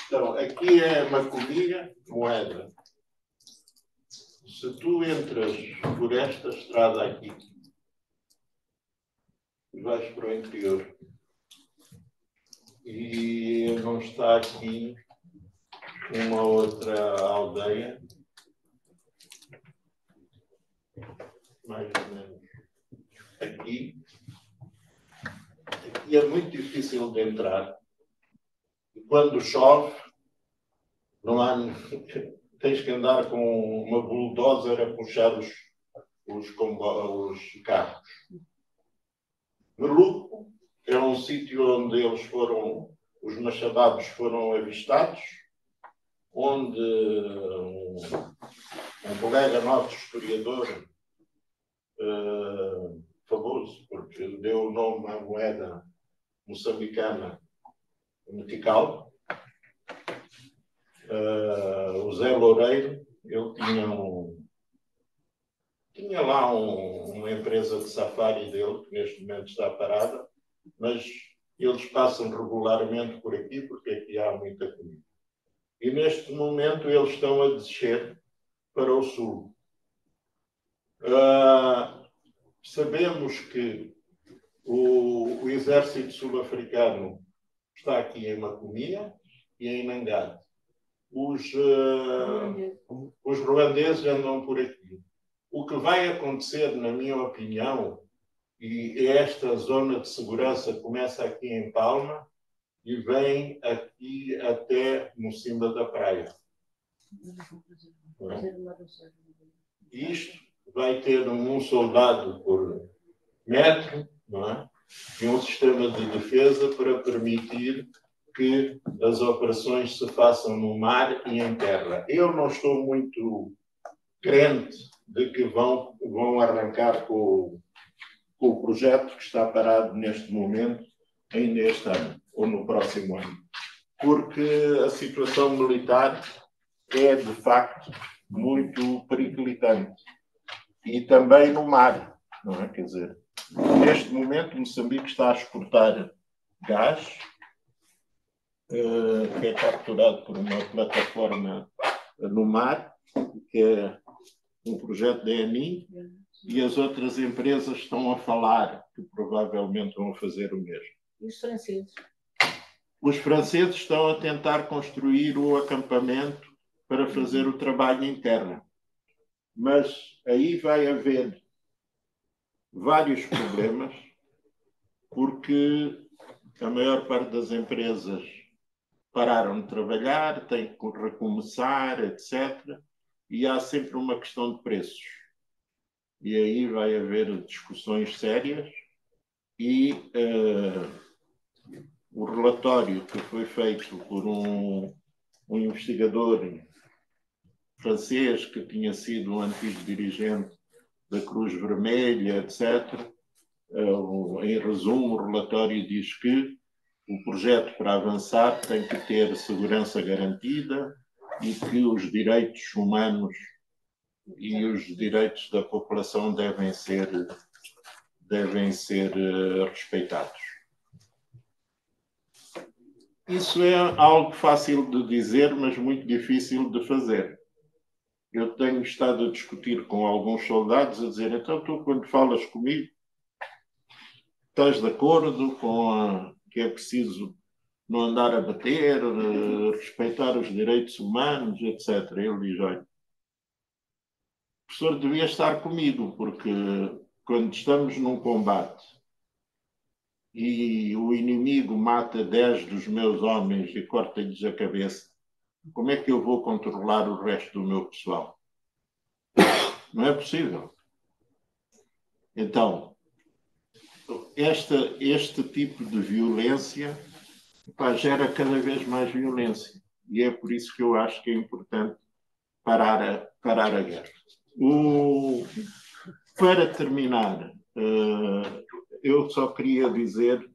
Então, aqui é Macondes, moeda. Se tu entras por esta estrada aqui e vais para o interior e não está aqui uma outra aldeia, mais ou menos, aqui é muito difícil de entrar. E quando chove, não há... tens que andar com uma bulldozer a puxar os carros. Meluco é um sítio onde eles foram, os Mashababs foram avistados, onde um colega nosso historiador, famoso, porque deu o nome à moeda moçambicana metical, o Zé Loureiro, ele tinha lá uma empresa de safari dele, que neste momento está parada, mas eles passam regularmente por aqui, porque aqui há muita comida. E neste momento eles estão a descer para o sul. Sabemos que o exército sul-africano está aqui em Macomia e em Nangade. Os ruandeses andam por aqui. O que vai acontecer, na minha opinião, e esta zona de segurança começa aqui em Palma e vem aqui até Mocímboa da Praia. Isto vai ter um soldado por metro, não é? E um sistema de defesa para permitir que as operações se façam no mar e em terra. Eu não estou muito crente de que vão arrancar com o projeto que está parado neste momento, ainda este ano, ou no próximo ano. Porque a situação militar é, de facto, muito periclitante. E também no mar, não é? Quer dizer, neste momento Moçambique está a exportar gás, que é capturado por uma plataforma no mar, que é um projeto da ENI, e as outras empresas estão a falar que provavelmente vão fazer o mesmo. E os franceses? Os franceses estão a tentar construir o acampamento para fazer o trabalho em terra. Mas aí vai haver vários problemas, porque a maior parte das empresas pararam de trabalhar, têm que recomeçar, etc. E há sempre uma questão de preços. E aí vai haver discussões sérias e o relatório que foi feito por um investigador francês que tinha sido um antigo dirigente da Cruz Vermelha, etc. Em resumo, o relatório diz que o projeto para avançar tem que ter segurança garantida e que os direitos humanos e os direitos da população devem ser respeitados. Isso é algo fácil de dizer, mas muito difícil de fazer. Eu tenho estado a discutir com alguns soldados, a dizer, então tu quando falas comigo, estás de acordo com que é preciso não andar a bater, respeitar os direitos humanos, etc. Ele diz, olha, o professor devia estar comigo, porque quando estamos num combate e o inimigo mata 10 dos meus homens e corta-lhes a cabeça, como é que eu vou controlar o resto do meu pessoal? Não é possível. Então, este tipo de violência gera cada vez mais violência. E é por isso que eu acho que é importante parar a guerra. Para terminar, eu só queria dizer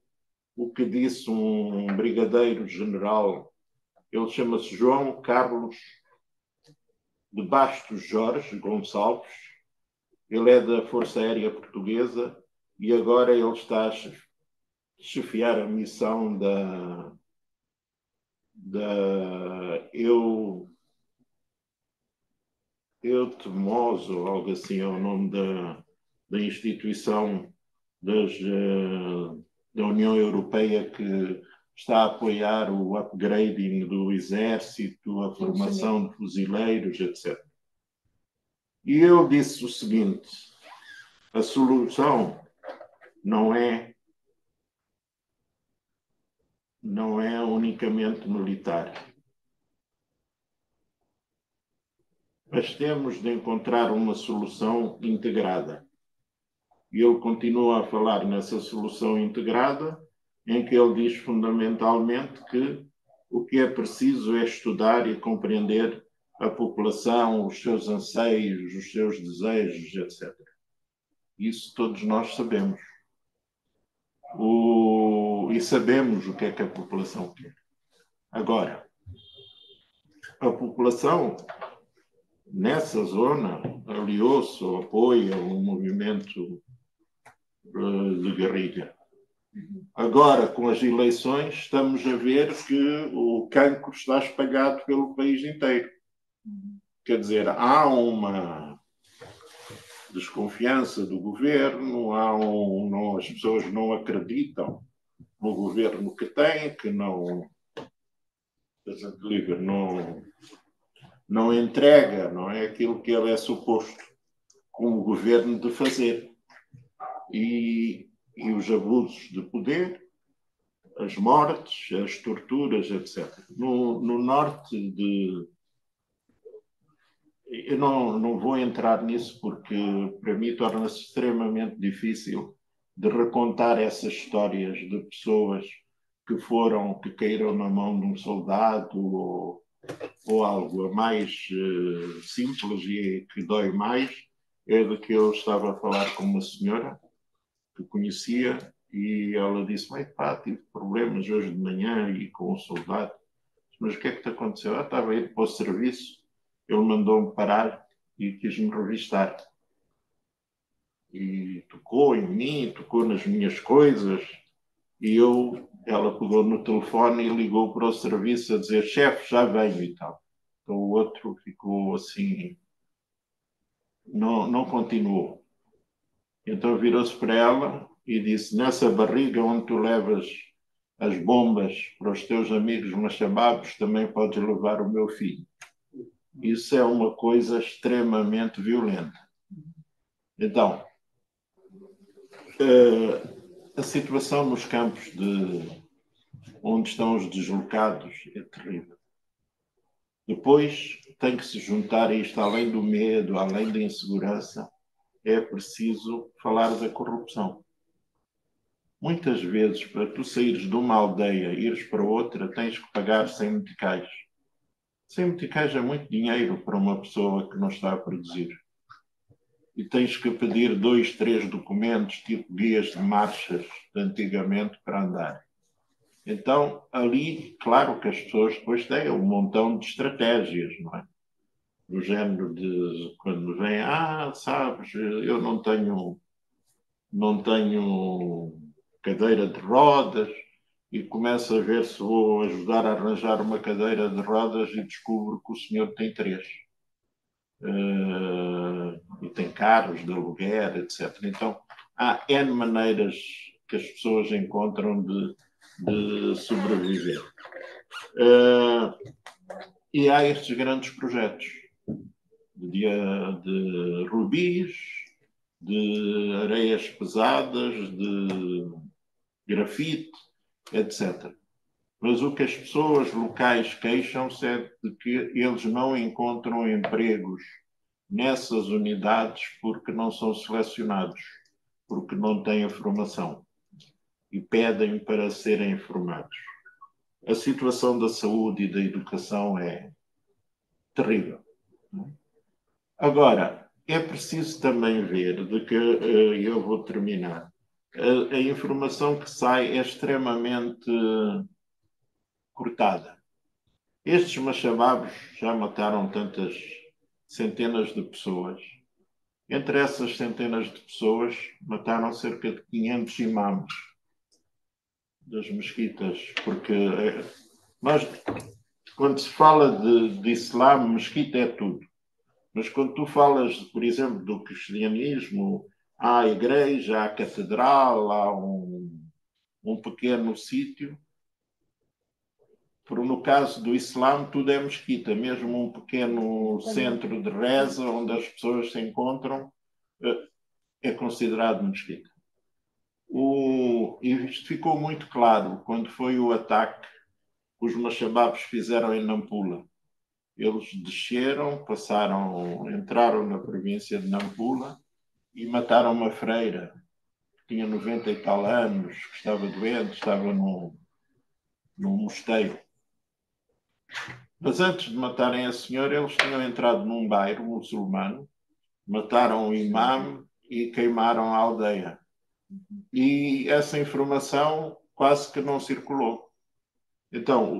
o que disse um brigadeiro-general. Ele chama-se João Carlos de Bastos Jorge Gonçalves. Ele é da Força Aérea Portuguesa e agora ele está a chefiar a missão da Eutmoso, ou algo assim é o nome da instituição da União Europeia que está a apoiar o upgrading do exército, a formação de fuzileiros, etc. E eu disse o seguinte, a solução não é unicamente militar. Mas temos de encontrar uma solução integrada. E ele continua a falar nessa solução integrada, em que ele diz fundamentalmente que o que é preciso é estudar e compreender a população, os seus anseios, os seus desejos, etc. Isso todos nós sabemos. E sabemos o que é que a população quer. Agora, a população nessa zona aliou-se ou apoia o movimento de guerrilha. Agora, com as eleições, estamos a ver que o cancro está espalhado pelo país inteiro. Quer dizer, há uma desconfiança do governo, as pessoas não acreditam no governo que têm, que não entrega, não é aquilo que ele é suposto como governo de fazer. E os abusos de poder, as mortes, as torturas, etc. No norte de... Eu não vou entrar nisso porque para mim torna-se extremamente difícil de recontar essas histórias de pessoas que caíram na mão de um soldado ou algo a mais simples e que dói mais, é do que eu estava a falar com uma senhora que conhecia e ela disse: pá, tive problemas hoje de manhã e com um soldado. Mas o que é que te aconteceu? Ah, estava a ir para o serviço, ele mandou-me parar e quis-me revistar. E tocou em mim, tocou nas minhas coisas e ela pegou no telefone e ligou para o serviço a dizer: chefe, já venho e tal. Então o outro ficou assim, não continuou. Então virou-se para ela e disse: nessa barriga onde tu levas as bombas para os teus amigos mashababos, também podes levar o meu filho. Isso é uma coisa extremamente violenta. Então, a situação nos campos onde estão os deslocados é terrível. Depois tem que se juntar a isto, além do medo, além da insegurança, é preciso falar da corrupção. Muitas vezes, para tu saíres de uma aldeia e ires para outra, tens que pagar 100 meticais. 100 meticais é muito dinheiro para uma pessoa que não está a produzir. E tens que pedir 2, 3 documentos, tipo guias de marchas de antigamente, para andar. Então, ali, claro que as pessoas depois têm um montão de estratégias, não é? Do género de quando vem, sabes, eu não tenho cadeira de rodas, e começo a ver se vou ajudar a arranjar uma cadeira de rodas e descubro que o senhor tem 3. E tem carros de aluguer, etc. Então, há N maneiras que as pessoas encontram de sobreviver. E há estes grandes projetos de rubis, de areias pesadas, de grafite, etc. Mas o que as pessoas locais queixam-se é de que eles não encontram empregos nessas unidades porque não são selecionados, porque não têm a formação e pedem para serem formados. A situação da saúde e da educação é terrível. Agora, é preciso também ver, de que eu vou terminar, a informação que sai é extremamente cortada. Estes mashababos já mataram tantas centenas de pessoas. Entre essas centenas de pessoas, mataram cerca de 500 imames das mesquitas, porque quando se fala de Islã, mesquita é tudo. Mas quando tu falas, por exemplo, do cristianismo, há a igreja, há a catedral, há um pequeno sítio. No caso do Islã, tudo é mesquita, mesmo um pequeno centro de reza onde as pessoas se encontram é considerado mesquita. Isto ficou muito claro quando foi o ataque que os Mashababs fizeram em Nampula. Eles desceram, entraram na província de Nampula e mataram uma freira que tinha 90 e tal anos, que estava doente, estava num mosteiro. Mas antes de matarem a senhora, eles tinham entrado num bairro muçulmano, mataram o imã e queimaram a aldeia. E essa informação quase que não circulou. Então,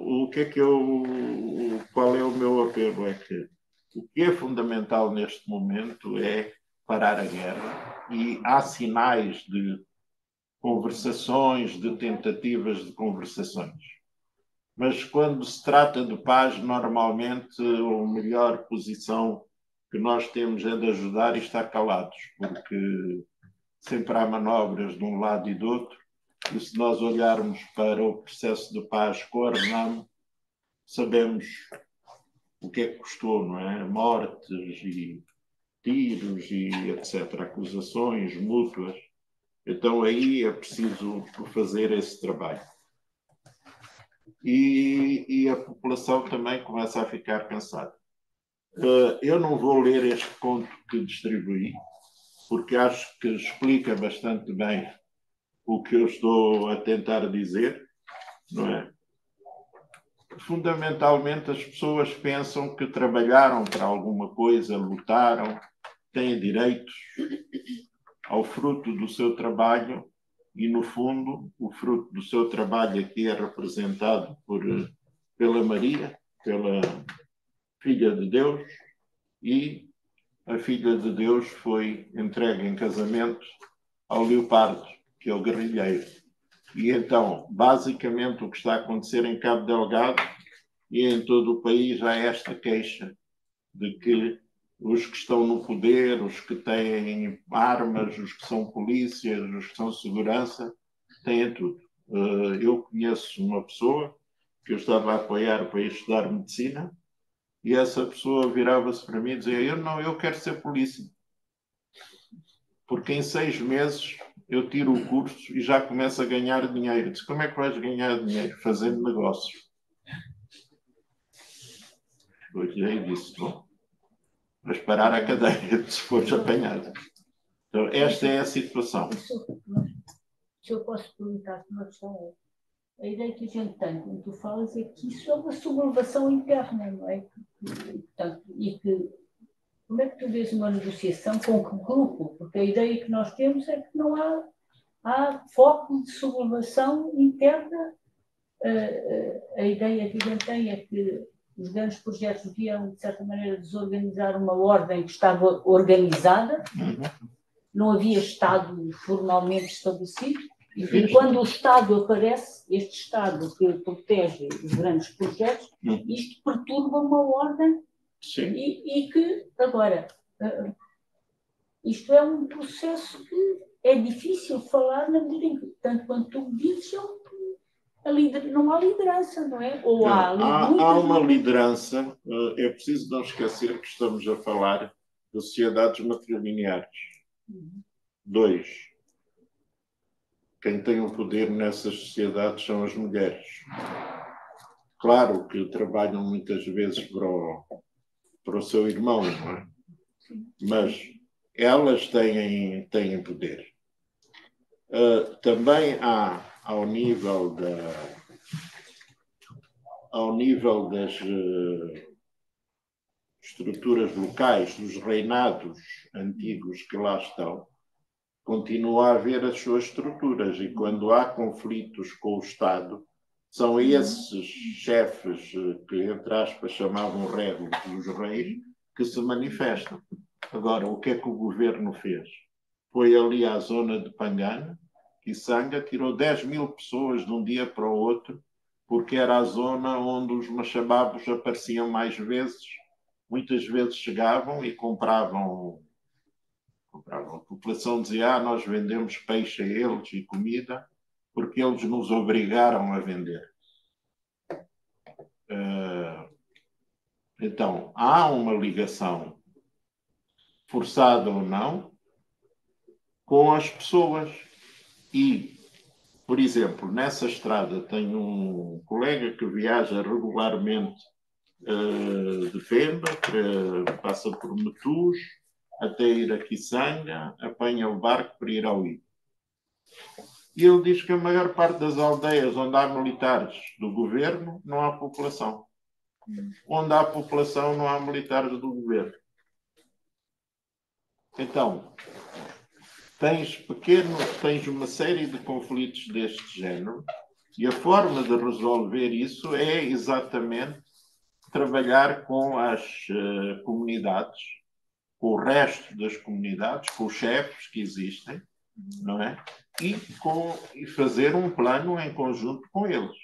qual é o meu apelo? É que o que é fundamental neste momento é parar a guerra, e há sinais de conversações, de tentativas de conversações. Mas quando se trata de paz, normalmente a melhor posição que nós temos é de ajudar e estar calados, porque sempre há manobras de um lado e do outro, e se nós olharmos para o processo de paz com a Renamo, sabemos o que é que custou, não é? Mortes e tiros e etc., acusações mútuas. Então aí é preciso fazer esse trabalho. E a população também começa a ficar cansada. Eu não vou ler este conto que distribuí, porque acho que explica bastante bem o que eu estou a tentar dizer, não é? Fundamentalmente, as pessoas pensam que trabalharam para alguma coisa, lutaram, têm direitos ao fruto do seu trabalho e, no fundo, o fruto do seu trabalho aqui é representado pela Maria, pela Filha de Deus, e a Filha de Deus foi entregue em casamento ao leopardo, que é o guerrilheiro. E então, basicamente, o que está a acontecer em Cabo Delgado e em todo o país há esta queixa de que os que estão no poder, os que têm armas, os que são polícias, os que são segurança, têm tudo. Eu conheço uma pessoa que eu estava a apoiar para estudar medicina, e essa pessoa virava-se para mim e dizia: eu quero ser polícia, porque em 6 meses eu tiro o curso e já começo a ganhar dinheiro. Eu disse: como é que vais ganhar dinheiro? Fazendo negócios. Olhei e disse: bom, vais parar a cadeia se fores apanhado. Então, esta é a situação. Se eu posso perguntar-te uma questão, a ideia que a gente tem, como tu falas, é que isso é uma sublevação interna, não é? Portanto, como é que tu vês uma negociação com que grupo? Porque a ideia que nós temos é que não há foco de sublevação interna. A ideia que a gente tem é que os grandes projetos viam, de certa maneira, desorganizar uma ordem que estava organizada, não havia Estado formalmente estabelecido. E quando o Estado aparece, este Estado que protege os grandes projetos, isto perturba uma ordem. Sim. E que, agora, isto é um processo que é difícil falar na medida em que, tanto quanto tu me dizes, não há liderança, não é? Ou há uma liderança. É preciso não esquecer que estamos a falar de sociedades matrilineares. 2. Quem tem o poder nessas sociedades são as mulheres. Claro que trabalham muitas vezes para o seu irmão, não é? Mas elas têm poder. Também há, ao nível das estruturas locais, dos reinados antigos que lá estão, continua a haver as suas estruturas, e quando há conflitos com o Estado, são esses chefes que, entre aspas, chamavam régulos dos reis, que se manifestam. Agora, o que é que o governo fez? Foi ali à zona de Pangana, Kisanga, tirou 10 mil pessoas de um dia para o outro, porque era a zona onde os Mashababos apareciam mais vezes. Muitas vezes chegavam e compravam. A população dizia: nós vendemos peixe a eles e comida porque eles nos obrigaram a vender. Então, há uma ligação, forçada ou não, com as pessoas. E, por exemplo, nessa estrada tem um colega que viaja regularmente de Pemba, que passa por Methus, até ir a Kisanga, apanha o barco para ir ao Ipo. E ele diz que a maior parte das aldeias onde há militares do governo não há população. Onde há população não há militares do governo. Então, tens uma série de conflitos deste género e a forma de resolver isso é exatamente trabalhar com as comunidades, com o resto das comunidades, com os chefes que existem, não é? E fazer um plano em conjunto com eles.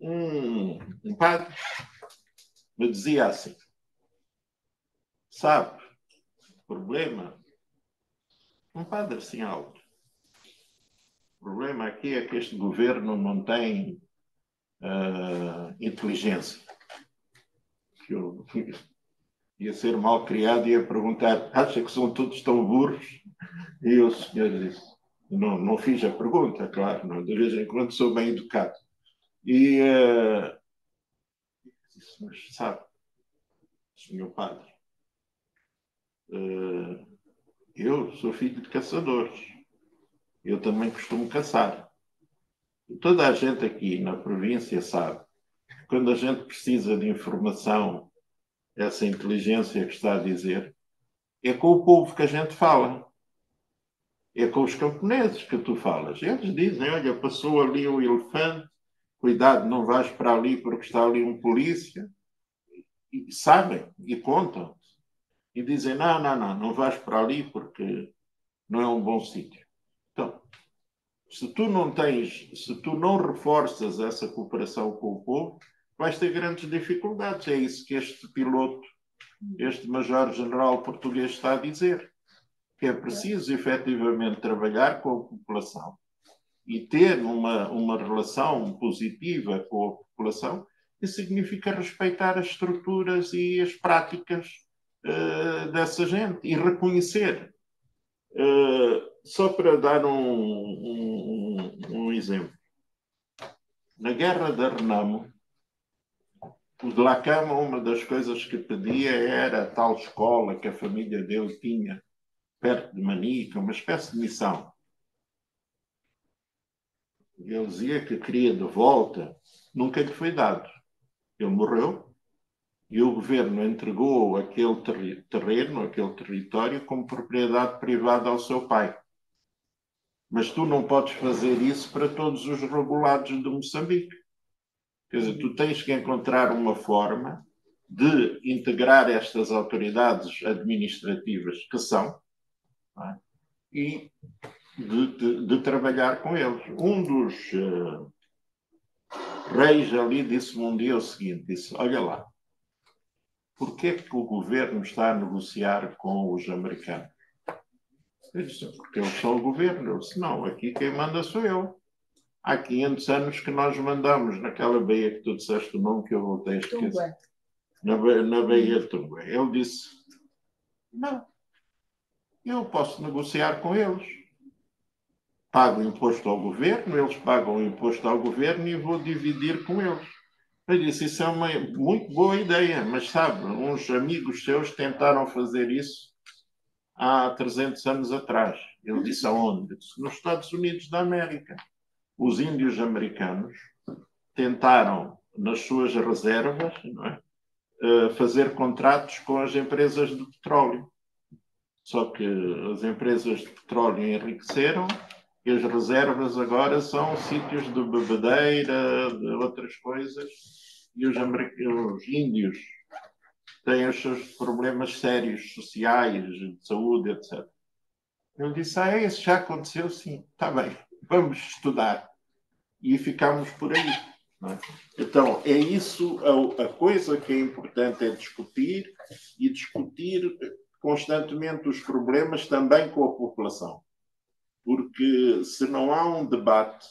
Um padre me dizia assim: sabe, problema, um padre assim alto, o problema aqui é que este governo não tem inteligência. Que eu ia ser mal criado e ia perguntar: acha que são todos tão burros? E o senhor disse, não fiz a pergunta, claro, não, de vez em quando sou bem educado. E disse: mas sabe, senhor padre, eu sou filho de caçadores, eu também costumo caçar. E toda a gente aqui na província sabe que quando a gente precisa de informação, essa inteligência que está a dizer, é com o povo que a gente fala. É com os camponeses que tu falas. Eles dizem: olha, passou ali um elefante, cuidado, não vais para ali porque está ali um polícia. E sabem, e contam. E dizem: não vais para ali porque não é um bom sítio. Então, se tu não reforças essa cooperação com o povo, vais ter grandes dificuldades. É isso que este piloto, este major-general português está a dizer. Que é preciso, efetivamente, trabalhar com a população e ter uma relação positiva com a população, que significa respeitar as estruturas e as práticas dessa gente e reconhecer. Só para dar um exemplo. Na guerra da Renamo, o de Lacama, uma das coisas que pedia era a tal escola que a família dele tinha perto de Manica, uma espécie de missão. Ele dizia que queria de volta, nunca lhe foi dado. Ele morreu e o governo entregou aquele terreno, aquele território, como propriedade privada ao seu pai. Mas tu não podes fazer isso para todos os regulados de Moçambique. Quer dizer, tu tens que encontrar uma forma de integrar estas autoridades administrativas que são, não é? E de trabalhar com eles. Um dos reis ali disse-me um dia o seguinte, disse: olha lá, porquê é que o governo está a negociar com os americanos? Eu disse: porque eles são o governo. Ele disse: não, aqui quem manda sou eu. Há 500 anos que nós mandamos naquela baía que tu disseste o nome que eu voltei a esquecer. Na baía de Tumba. Ele disse: não, eu posso negociar com eles. Pago imposto ao governo, eles pagam imposto ao governo e vou dividir com eles. Eu disse: isso é uma muito boa ideia, mas sabe, uns amigos seus tentaram fazer isso há 300 anos atrás. Ele disse: aonde? Eu disse: nos Estados Unidos da América. Os índios americanos tentaram, nas suas reservas, não é, fazer contratos com as empresas de petróleo. Só que as empresas de petróleo enriqueceram e as reservas agora são sítios de bebedeira, de outras coisas, e os índios têm os seus problemas sérios, sociais, de saúde, etc. Eu disse: ah, isso já aconteceu, sim. Está bem, vamos estudar. E ficámos por aí. Não é? Então, é isso, a coisa que é importante é discutir, e discutir constantemente os problemas também com a população. Porque se não há um debate...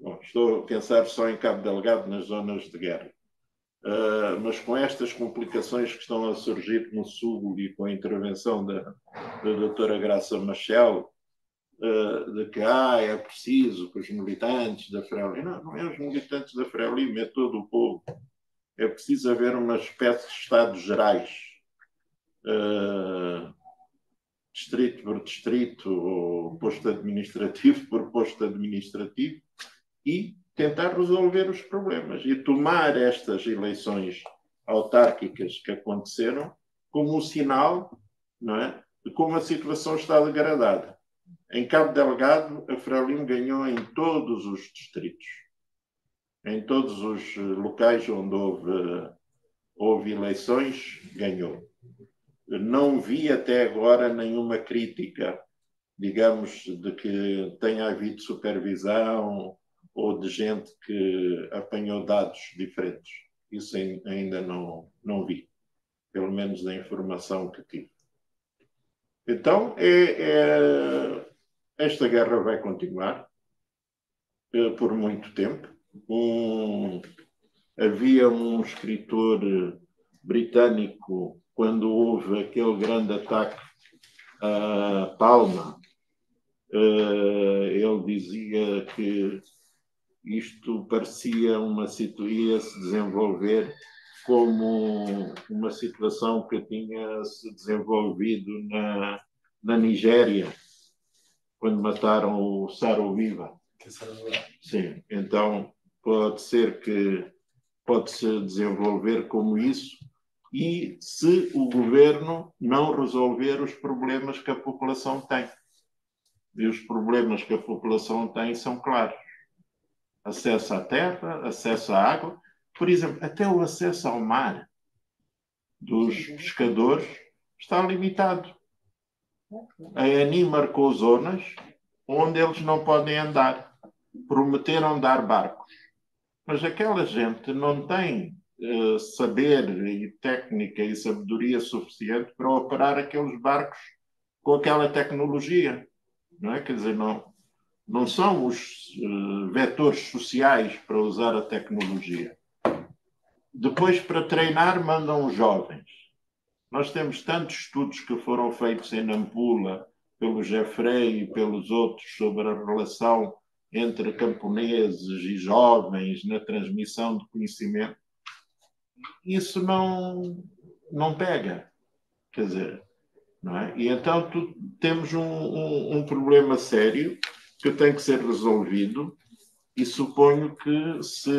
Bom, estou a pensar só em Cabo Delgado, nas zonas de guerra. mas com estas complicações que estão a surgir no sul e com a intervenção da doutora Graça Machel, de que é preciso que os militantes da Frelimo, não é os militantes da Frelimo, é todo o povo, é preciso haver uma espécie de estados gerais, distrito por distrito, ou posto administrativo por posto administrativo, e tentar resolver os problemas e tomar estas eleições autárquicas que aconteceram como um sinal, não é, de como a situação está degradada. Em Cabo Delgado, a Frelimo ganhou em todos os distritos, em todos os locais onde houve eleições, ganhou. Não vi até agora nenhuma crítica, digamos, de que tenha havido supervisão ou de gente que apanhou dados diferentes. Isso ainda não vi, pelo menos da informação que tive. Então, esta guerra vai continuar por muito tempo. Havia um escritor britânico, quando houve aquele grande ataque a Palma, ele dizia que isto parecia ia se desenvolver como uma situação que tinha se desenvolvido na Nigéria, quando mataram o Saro Viva. Sim, então pode-se desenvolver como isso, e se o governo não resolver os problemas que a população tem. E os problemas que a população tem são claros. Acesso à terra, acesso à água. Por exemplo, até o acesso ao mar dos pescadores está limitado. A ENI marcou zonas onde eles não podem andar. Prometeram dar barcos. Mas aquela gente não tem saber e técnica e sabedoria suficiente para operar aqueles barcos com aquela tecnologia. Não é? Quer dizer, não são os vetores sociais para usar a tecnologia. Depois, para treinar, mandam os jovens. Nós temos tantos estudos que foram feitos em Nampula, pelo Jeffrey e pelos outros, sobre a relação entre camponeses e jovens na transmissão de conhecimento. Isso não pega. Quer dizer, não é? E então temos um problema sério que tem que ser resolvido, e suponho que, se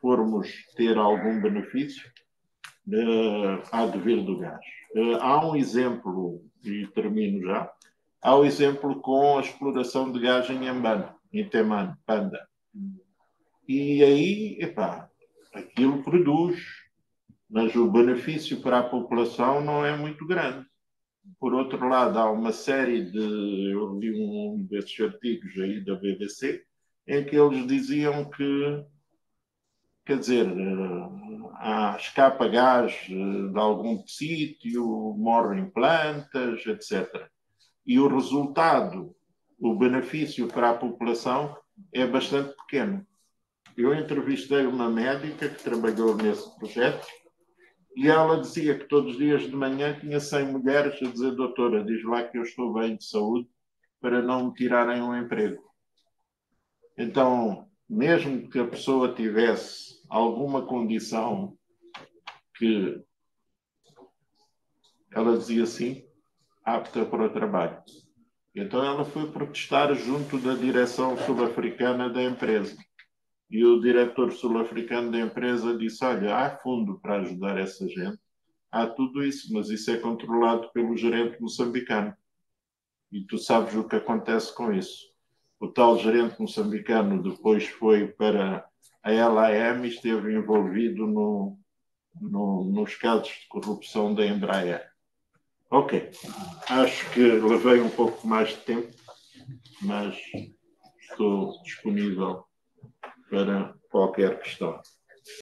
formos ter algum benefício, há de vir do gás. Há um exemplo, e termino já, há um exemplo com a exploração de gás em Ambano, em Temano, Panda. E aí, aquilo produz, mas o benefício para a população não é muito grande. Por outro lado, há uma série de... Eu li um desses artigos aí da BBC, em que eles diziam que, quer dizer, escapa gás de algum sítio, morrem plantas, etc. E o resultado, o benefício para a população é bastante pequeno. Eu entrevistei uma médica que trabalhou nesse projeto, e ela dizia que todos os dias de manhã tinha 100 mulheres a dizer: doutora, diz lá que eu estou bem de saúde para não me tirarem um emprego. Então, mesmo que a pessoa tivesse alguma condição que, ela dizia assim, apta para o trabalho. Então ela foi protestar junto da direção sul-africana da empresa. E o diretor sul-africano da empresa disse: olha, há fundo para ajudar essa gente, há tudo isso, mas isso é controlado pelo gerente moçambicano. E tu sabes o que acontece com isso. O tal gerente moçambicano depois foi para a LAM e esteve envolvido nos casos de corrupção da Embraer. Ok, acho que levei um pouco mais de tempo, mas estou disponível para qualquer questão.